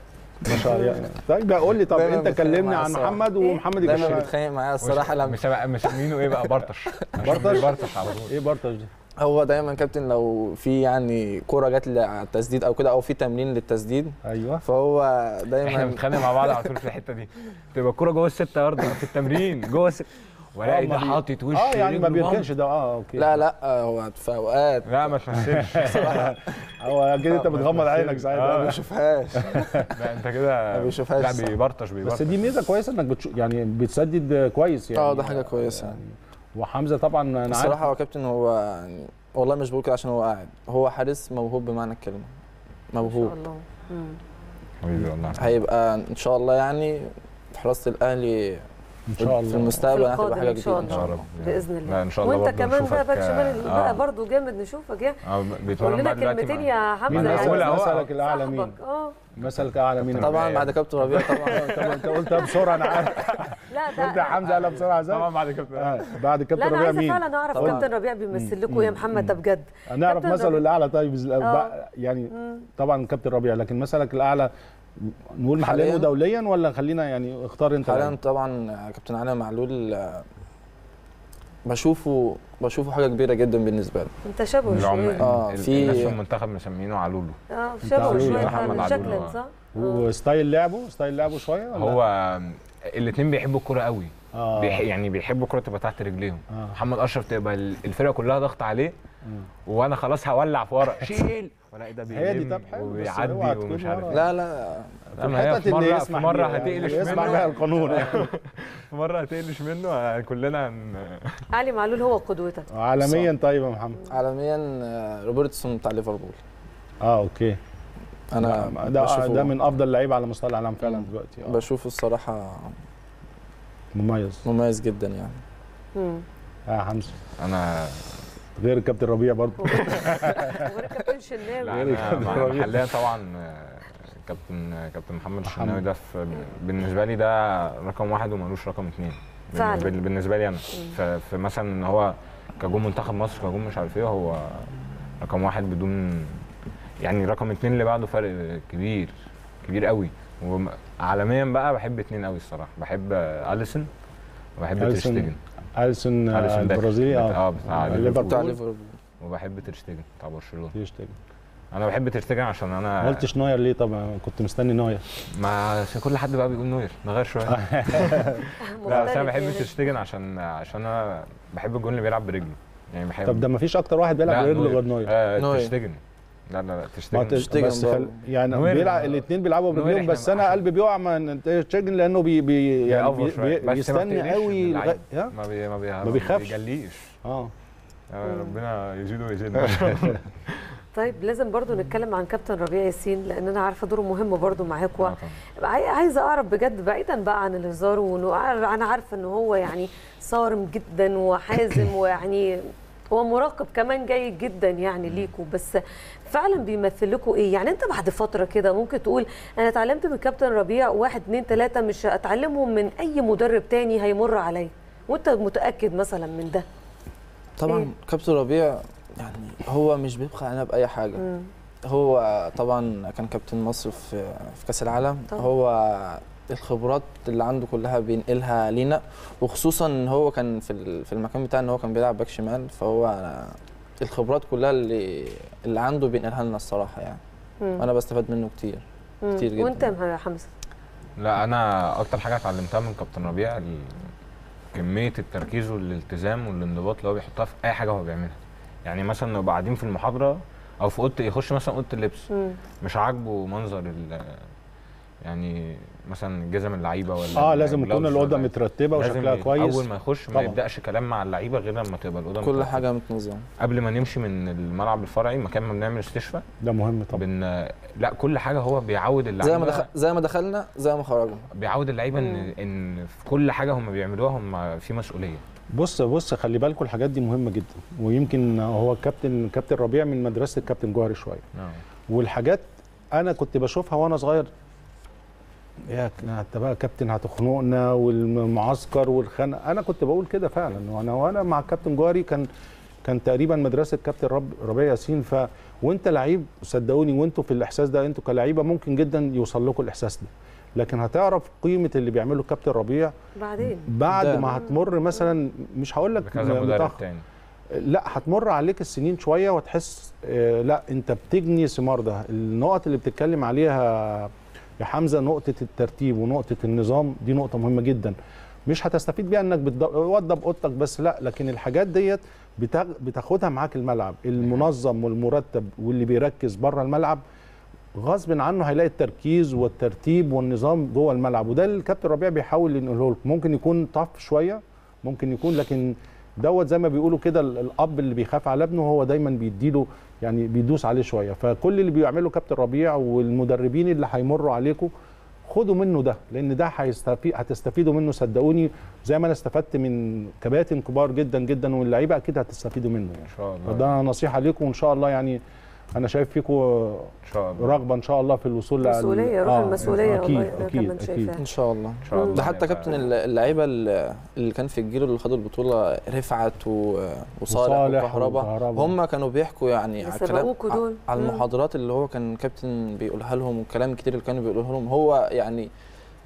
ما شاء الله. طيب قول لي، طب انت كلمني عن محمد ومحمد الشناوي. دايما بتخانق معايا الصراحه لما مسمينه ايه بقى؟ برطش. برطش برطش على طول. ايه برطش ده؟ هو دايما كابتن لو في يعني كوره جت على التسديد او كده او في تمرين للتسديد ايوه، فهو دايما احنا بنتخانق مع بعض على طول في الحته دي، تبقى الكوره جوه السته يارده في التمرين جوه السته ولاقي ده حاطط وش اه يعني ما بيركنش ده اه اوكي. لا لا هو في اوقات لا ما تمثلش بصراحه. هو كده انت بتغمض عينك ساعتها ما بيشوفهاش. لا انت كده ما بيشوفهاش. لا بيبرطش بيبرطش بس دي ميزه كويسه انك بتشو يعني بتسدد كويس يعني اه ده حاجه كويسه يعني. وحمزه طبعا انا عارف الصراحه هو كابتن هو يعني والله مش بقول كده عشان هو قاعد، هو حارس موهوب بمعنى الكلمه، موهوب ما شاء الله حبيبي والله. هيبقى ان شاء الله يعني في حراسه الاهلي ان شاء الله في المستقبل هتبقى حاجه جديده ان شاء الله باذن الله. ان شاء الله وانت كمان بقى باك شمال بقى برضه جامد نشوفك يعني. اه بيتمرن بقى كلمتين يا حمزه يعني مثلك الاعلى مين؟ اه مثلك الاعلى مين؟ طبعا بعد كابتن ربيع طبعا. طبعا انت قلتها بسرعه انا عارف. لا ده انت حمزه قالها بسرعه زي طبعا بعد كابتن بعد كابتن ربيع مين؟ لا انا عايزه فعلا اعرف كابتن ربيع بيمثل لكم يا محمد ده بجد. هنعرف مثله الاعلى طيب يعني طبعا كابتن ربيع، لكن مثلك الاعلى نقول محليا ودوليا ولا خلينا يعني اختار انت حاليا؟ طبعا كابتن علاء معلول بشوفه بشوفه حاجه كبيره جدا بالنسبه له. انت شبهه شويه اه في الناس في المنتخب مسمينه علولو اه شبهه شويه محمد شكلا صح؟ وستايل لعبه ستايل لعبه شويه هو الاثنين بيحبوا الكوره قوي آه. بيح يعني بيحبوا الكره تبقى تحت رجليهم. آه. محمد اشرف تبقى الفرقه كلها ضغط عليه وانا خلاص هولع في ورا شيل ولا ده بيلم وبيعدي ومش عارف. لا لا في, في مره في مره هتقلش منه القانون في مره هتقلش منه كلنا عن... علي معلول هو قدوتك عالميا. طيب يا محمد عالميا روبرتسون بتاع ليفربول. اه اوكي انا ده, ده من افضل لعيبه على مستوى العالم فعلا دلوقتي. آه. بشوفه الصراحه مميز مميز جدا يعني. امم اه حمزه انا غير الكابتن ربيع برضه غير الكابتن الشناوي غير الكابتن ربيع حاليا طبعا كابتن كابتن محمد الشناوي ده بالنسبه لي ده رقم واحد ومالوش رقم اثنين بالنسبه لي انا. في مثلا ان هو كجون منتخب مصر كجون مش عارف ايه هو رقم واحد بدون يعني رقم اثنين اللي بعده فرق كبير كبير قوي. وعالميا بقى بحب اثنين قوي الصراحه بحب اليسن وبحب ترشتجن. اليسن البرازيلي اه بتاع ليفربول وبحب ترشتجن بتاع برشلونه. ترشتجن انا بحب ترشتجن عشان انا ما قلتش نوير ليه؟ طبعا كنت مستني نوير ما كل حد بقى بيقول نوير نغير شويه لا بس انا بحب ترشتجن عشان عشان انا بحب الجون اللي بيلعب برجله يعني بحب. طب ده ما فيش اكتر واحد بيلعب برجله غير نوير؟ اه ترشتجن لا لا لا تشتغل تشتغل بس خل... يعني بيلعب الاثنين بيلعبوا برجلهم بس انا قلبي بيقع من تشتغل لانه بي, بي... يعني بي... بي... بيستنى قوي ما بي... ما, بي... ما بيخافش ما بيجليش. اه ربنا يزيده ويزيدنا طيب لازم برضو نتكلم عن كابتن ربيع ياسين لان انا عارفه دوره مهم برضو معاكوا. عايزه اعرف بجد بعيدا بقى عن الهزار وانه انا عارفه ان هو يعني صارم جدا وحازم ويعني هو مراقب كمان جيد جدا يعني ليكوا بس فعلا بيمثلكوا ايه؟ يعني انت بعد فتره كده ممكن تقول انا اتعلمت من كابتن ربيع واحد اتنين ثلاثه مش هتعلمهم من اي مدرب تاني هيمر عليا وانت متاكد مثلا من ده؟ طبعا إيه؟ كابتن ربيع يعني هو مش بيبخل علينا باي حاجه. مم. هو طبعا كان كابتن مصر في في كاس العالم طبعا. هو الخبرات اللي عنده كلها بينقلها لينا وخصوصا ان هو كان في في المكان بتاعه ان هو كان بيلعب باك شمال فهو الخبرات كلها اللي اللي عنده بينقلها لنا الصراحه يعني. مم. وانا بستفاد منه كتير مم. كتير جدا. وانت يا حمزه؟ لا انا اكتر حاجه اتعلمتها من كابتن ربيع كميه التركيز والالتزام والانضباط اللي هو بيحطها في اي حاجه هو بيعملها. يعني مثلا لو قاعدين في المحاضره او في اوضه يخش مثلا اوضه اللبس مم. مش عاجبه منظر ال يعني مثلا جزم اللعيبه ولا اه لازم تكون الاوضه مترتبه وشكلها كويس. اول ما يخش ما يبداش كلام مع اللعيبه غير لما تبقى الاوضه كل مترتبة. حاجه متنظمه قبل ما نمشي من الملعب الفرعي مكان ما بنعمل استشفاء ده مهم طبعا بن... لا كل حاجه هو بيعود اللعيبه زي ما دخل... زي ما دخلنا زي ما خرجنا بيعود اللعيبه ان ان في كل حاجه هم بيعملوها هم في مسؤوليه. بص بص خلي بالكم الحاجات دي مهمه جدا ويمكن هو الكابتن كابتن ربيع من مدرسه الكابتن جوهري شويه. نعم. والحاجات انا كنت بشوفها وانا صغير يا انت بقى كابتن هتخنقنا والمعسكر والخنقه انا كنت بقول كده فعلا وانا وانا مع الكابتن جوهري كان كان تقريبا مدرسه كابتن رب ربيع ياسين. ف وانت لعيب صدقوني وانتوا في الاحساس ده انتوا كلاعيبه ممكن جدا يوصل لكم الاحساس ده لكن هتعرف قيمه اللي بيعمله الكابتن ربيع بعدين بعد ما هتمر مثلا مش هقول لك متاخر لا هتمر عليك السنين شويه وتحس اه لا انت بتجني ثمار ده. النقط اللي بتتكلم عليها يا حمزه نقطة الترتيب ونقطة النظام دي نقطة مهمة جدا مش هتستفيد بيها انك بتوضب اوضتك بس لا لكن الحاجات ديت بتاخدها معاك الملعب المنظم والمرتب واللي بيركز بره الملعب غصب عنه هيلاقي التركيز والترتيب والنظام جوه الملعب وده اللي الكابتن ربيع بيحاول ينقله لك. ممكن يكون طف شوية ممكن يكون لكن دوت زي ما بيقولوا كده الاب اللي بيخاف على ابنه هو دايما بيديله يعني بيدوس عليه شويه. فكل اللي بيعمله كابتن ربيع والمدربين اللي هيمروا عليكم خدوا منه ده لان ده هيستفيد هتستفيدوا منه صدقوني زي ما انا استفدت من كباتن كبار جدا جدا واللعيبه اكيد هتستفيدوا منه يعني. ان شاء الله فده نصيحه ليكم وان شاء الله يعني انا شايف فيكم ان شاء الله رغبه ان شاء الله في الوصول مسؤوليه روح آه المسؤوليه اكيد والله اكيد, أكيد, أكيد ان شاء الله ان شاء الله. ده حتى كابتن اللعيبه اللي كان في الجيل اللي خدوا البطوله رفعت وصالح وكهربا هم كانوا بيحكوا يعني على الكلام على المحاضرات اللي هو كان كابتن بيقولها لهم والكلام الكتير اللي كانوا بيقولوه لهم هو يعني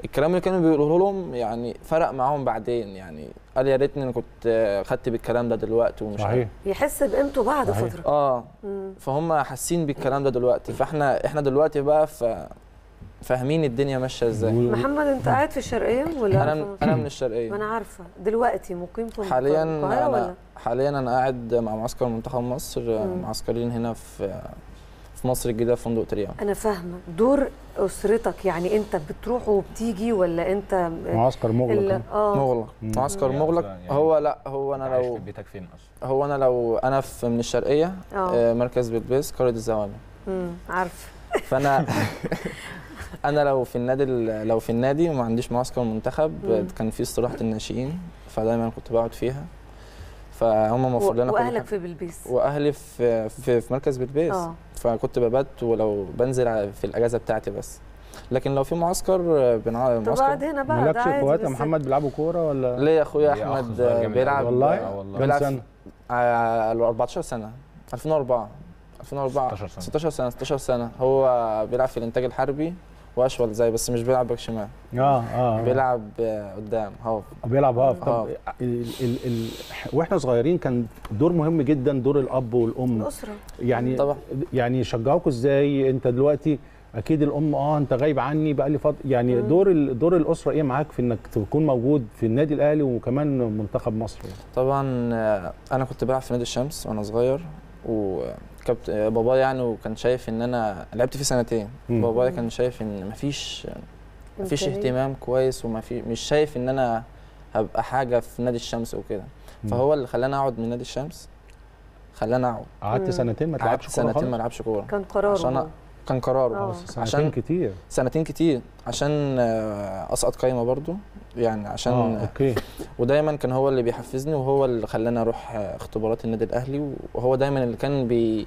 الكلام اللي كانوا بيقولوه لهم يعني فرق معاهم بعدين يعني قال يا ريتني انا كنت خدت بالكلام ده دلوقتي ومش عارف يحس بقيمته بعد صحيح. فتره اه مم. فهم حاسين بالكلام ده دلوقتي فاحنا احنا دلوقتي بقى في فاهمين الدنيا ماشيه ازاي. محمد انت قاعد في الشرقيه ولا؟ انا من انا من الشرقيه. ما انا عارفه. دلوقتي مقيم في حاليا القاهره ولا؟ حاليا انا قاعد مع معسكر منتخب مصر، معسكرين هنا في في مصر الجديده في فندق تريان. انا فاهمه. دور اسرتك يعني انت بتروح وبتيجي ولا انت معسكر مغلق؟ اه مغلق، معسكر مغلق يعني. هو لا هو انا لو في بيتك فين اصلا؟ هو انا لو انا في من الشرقيه آه. مركز بيت بيس قريه الزوامل. امم عارفه. فانا انا لو في النادي لو في النادي ما عنديش معسكر منتخب، كان في استراحه الناشئين فدايما كنت بقعد فيها، فهم موفر لنا. واهلك في بلبيس؟ واهلي في في, في مركز بلبيس آه. فكنت ببات ولو بنزل في الاجازه بتاعتي بس، لكن لو في معسكر بنع... طب قاعد هنا بقى. مالكش اخوات يا محمد بيلعبوا كوره ولا؟ ليه اخويا احمد بيلعب والله بيلعب سنه على أربعتاشر سنه ألفين وأربعة ألفين وأربعة ستاشر سنه ستاشر سنه هو بيلعب في الانتاج الحربي واشول زي، بس مش بيلعب باك شمال اه اه بيلعب قدام هاف بيلعب هاف. طب ال ال ال واحنا صغيرين كان دور مهم جدا، دور الاب والام الاسره يعني طبعا. يعني شجعوكوا ازاي؟ انت دلوقتي اكيد الام اه انت غايب عني بقى لي فتره يعني مم. دور دور الاسره ايه معاك في انك تكون موجود في النادي الاهلي وكمان منتخب مصر يعني؟ طبعا انا كنت بلعب في نادي الشمس وانا صغير، و كابتن بابا يعني وكان شايف ان انا لعبت فيه سنتين. بابا كان شايف ان مفيش مفيش اهتمام كويس ومفيش مش شايف ان انا هبقى حاجه في نادي الشمس وكده، فهو اللي خلاني اقعد من نادي الشمس، خلاني اقعد. قعدت سنتين ما تلعبش كوره؟ سنتين ما العبش كوره كان قراره عشان كان قراره أوه. عشان كتير سنتين كتير عشان اسقط قايمه برضو يعني عشان أوه. اوكي. ودايما كان هو اللي بيحفزني وهو اللي خلاني اروح اختبارات النادي الاهلي، وهو دايما اللي كان بي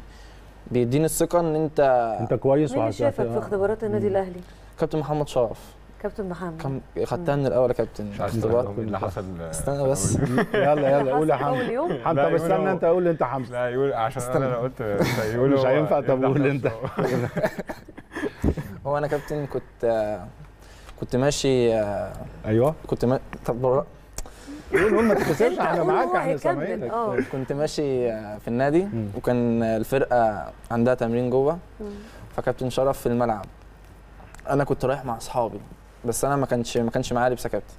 بيديني الثقه ان انت انت كويس وعارف. مين شافك في اختبارات النادي الاهلي؟ كابتن محمد شرف. كابتن محمد خدتها من الاول يا كابتن. مش عارف اللي حصل. استنى بس يلا يلا قول يا حمزه. حمزه طب استنى انت قول انت حمزه. لا يقول عشان انا قلت يقولوا مش هينفع. طب قول انت. هو انا كابتن كنت كنت ماشي ايوه كنت ما... طب قول قول ما تتكسفش احنا معاك احنا سامعينك. كنت ماشي في النادي وكان الفرقه عندها تمرين جوه، فكابتن شرف في الملعب، انا كنت رايح مع اصحابي بس انا ما كانش ما كانش معايا لبس يا كابتن،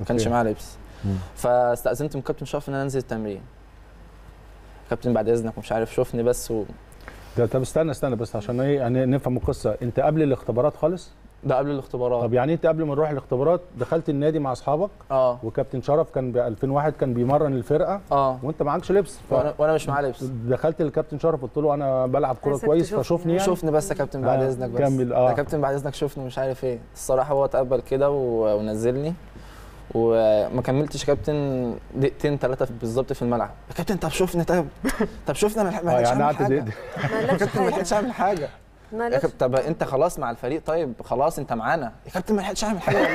ما كانش معايا لبس، فاستاذنت من كابتن شرف ان انا انزل التمرين. كابتن بعد اذنك مش عارف شوفني بس و... ده طب استنى استنى بس عشان ايه يعني نفهم القصه. انت قبل الاختبارات خالص؟ ده قبل الاختبارات. طب يعني انت قبل ما نروح الاختبارات دخلت النادي مع اصحابك اه وكابتن شرف كان ب ألفين وواحد كان بيمرن الفرقه اه وانت معكش لبس ف... وانا, وأنا مش معايا لبس. دخلت لكابتن شرف قلت له انا بلعب كوره كويس فشوفني يعني. شوفني بس يا كابتن بعد آه. اذنك بس كمل اه يا كابتن بعد اذنك شوفني مش عارف ايه. الصراحه هو اتقبل كده و... ونزلني وما كملتش كابتن دقيقتين ثلاثه بالظبط في الملعب. يا كابتن طب شوفني طب طب شوفني انا ما عملتش حاجه. ما لحقتش اعمل حاجه. يا كابتن طب انت خلاص مع الفريق طيب خلاص انت معانا. يا كابتن ما لحقتش اعمل حاجه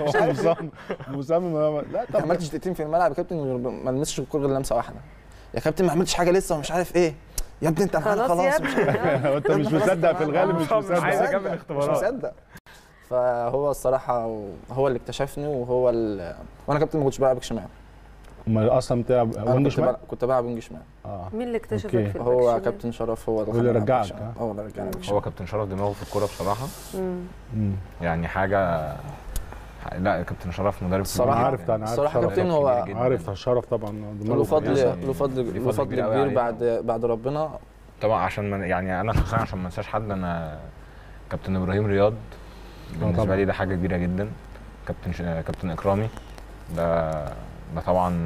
والله. مصمم مصمم لا طب ما عملتش دقيقتين في الملعب يا كابتن ما لمستش الكوره غير لمسه واحده. يا كابتن ما عملتش حاجه لسه ومش عارف ايه. يا ابني انت معانا خلاص. انت مش مصدق في الغالب مش مصدق. عايز اكمل اختبارات مش مصدق. فهو الصراحه هو اللي اكتشفني وهو اللي... وانا كابتن ما كنتش بلعب باك شمال. امال اصلا بتلعب وينج شمال؟ كنت بلعب وينج شمال اه. مين اللي اكتشفك في الباك شمال؟ هو كابتن شرف هو اللي رجعك. هو اللي رجعني. هو كابتن شرف دماغه في الكوره بصراحه امم يعني حاجه. لا كابتن شرف مدرب الصراحه عارف انا عارف كابتن هو عارف شرف طبعا له فضل له فضل له فضل كبير بعد بعد ربنا طبعا. عشان يعني انا شخصيا عشان ما انساش حد انا كابتن ابراهيم رياض بالنسبه لي ده حاجه كبيره جدا. كابتن ش... كابتن اكرامي ده ده طبعا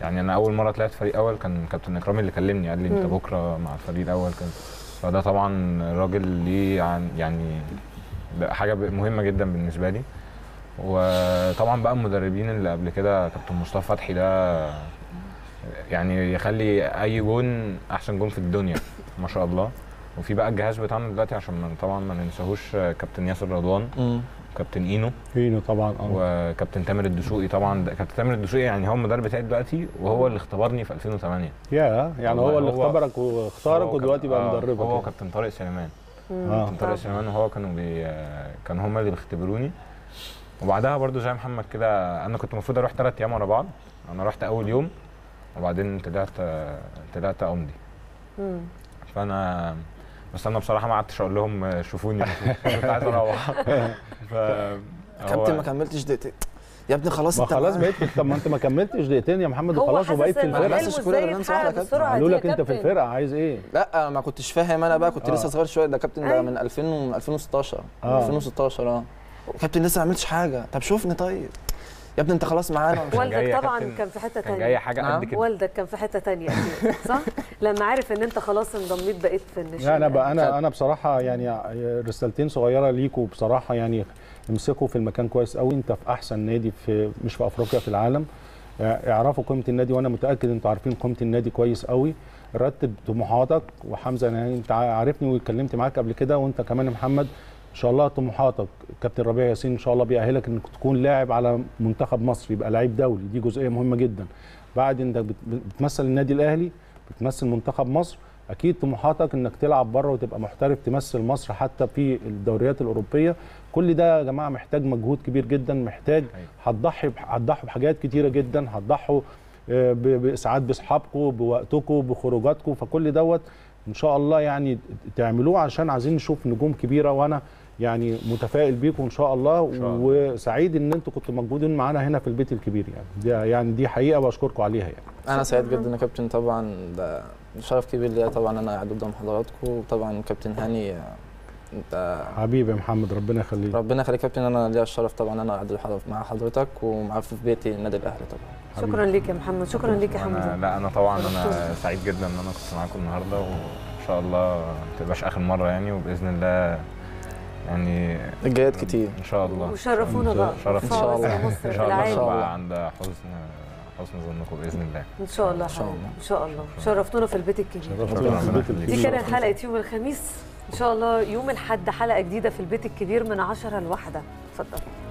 يعني انا اول مره طلعت فريق اول كان كابتن اكرامي اللي كلمني قال لي انت بكره مع الفريق الاول كان. فده طبعا راجل ليه عن يعني ده حاجه مهمه جدا بالنسبه لي. وطبعا بقى المدربين اللي قبل كده كابتن مصطفى فتحي ده يعني يخلي اي جون احسن جون في الدنيا ما شاء الله. وفي بقى الجهاز بتاعنا دلوقتي عشان طبعا ما ننساهوش كابتن ياسر رضوان وكابتن اينو اينو طبعا وكابتن تامر الدسوقي. طبعا كابتن تامر الدسوقي يعني هو المدرب بتاعي دلوقتي وهو اللي اختبرني في ألفين وثمانية يا يعني هو, هو اللي اختبرك واختارك ودلوقتي بقى مدربك. هو كابتن طارق سليمان اه كابتن طارق سليمان وهو كانوا بي كانوا هم اللي بيختبروني. وبعدها برده زي محمد كده انا كنت المفروض اروح ثلاث ايام ورا بعض. انا رحت اول يوم وبعدين طلعت طلعت امضي. فانا بس انا بصراحه ما قعدتش اقول لهم شوفوني كنت عايز اروح. ف كابتن ما كملتش دقيقتين يا ابني خلاص انت خلاص بقيت. طب ما انت ما كملتش دقيقتين يا محمد وخلاص وبقيت في الفرقه. بس شكرا انا صراحه كابتن قالوا لك انت في الفرقه عايز ايه. لا ما كنتش فاهم انا بقى كنت آه. لسه صغير شويه. ده كابتن ده من ألفين وستاشر آه. ألفين وستاشر اه كابتن لسه ما عملتش حاجه. طب شوفني طيب يا ابني انت خلاص معانا. والدك طبعا كان, كان في حته ثانيه جايه حاجه قد كده. والدك كان في حته ثانيه صح لما عارف ان انت خلاص انضميت بقيت في النشاط. انا بقى انا انا بصراحه يعني رسالتين صغيره ليكوا بصراحه يعني امسكوا في المكان كويس قوي. انت في احسن نادي في مش في افريقيا في العالم. اعرفوا قيمه النادي وانا متاكد انتوا عارفين قيمه النادي كويس قوي. رتب طموحاتك. وحمزه انا انت عارفني واتكلمت معاك قبل كده وانت كمان يا محمد ان شاء الله طموحاتك. كابتن ربيع ياسين ان شاء الله بيأهلك انك تكون لاعب على منتخب مصر يبقى لعيب دولي. دي جزئيه مهمه جدا. بعد انك بتمثل النادي الاهلي بتمثل منتخب مصر اكيد طموحاتك انك تلعب بره وتبقى محترف تمثل مصر حتى في الدوريات الاوروبيه. كل ده يا جماعه محتاج مجهود كبير جدا. محتاج هتضحي هتضحوا بحاجات كتيره جدا. هتضحوا باسعاد باصحابكم بوقتكم بخروجاتكم. فكل دوت ان شاء الله يعني تعملوه عشان عايزين نشوف نجوم كبيره. وانا يعني متفائل بيكم ان شاء الله وسعيد ان انتم كنتوا موجودين معانا هنا في البيت الكبير. يعني دي يعني دي حقيقه واشكركم عليها. يعني انا سعيد جدا يا كابتن. طبعا ده شرف كبير ليا طبعا انا قاعد قدام حضراتكم. وطبعا كابتن هاني انت حبيبي يا محمد ربنا يخليك. ربنا يخليك كابتن. انا ليا الشرف طبعا انا قاعد مع حضرتك ومعاك في بيتي النادي الاهلي طبعا. شكرا ليك يا محمد. شكرا ليك يا حمزه. لا انا طبعا انا سعيد جدا ان انا كنت معاكم النهارده وان شاء الله ما تبقاش اخر مره يعني. وباذن الله يعني الجايات كتير ان شاء الله. وشرفونا بقى ان شاء الله. مصر في العالم عند حسن حسن ظنكم باذن الله ان شاء الله. ان شاء الله شرفتونا في البيت الكبير. شرفتونا في البيت الكبير. دي كانت حلقه يوم الخميس. ان شاء الله يوم الاحد حلقه جديده في البيت الكبير من عشرة لواحدة. اتفضل.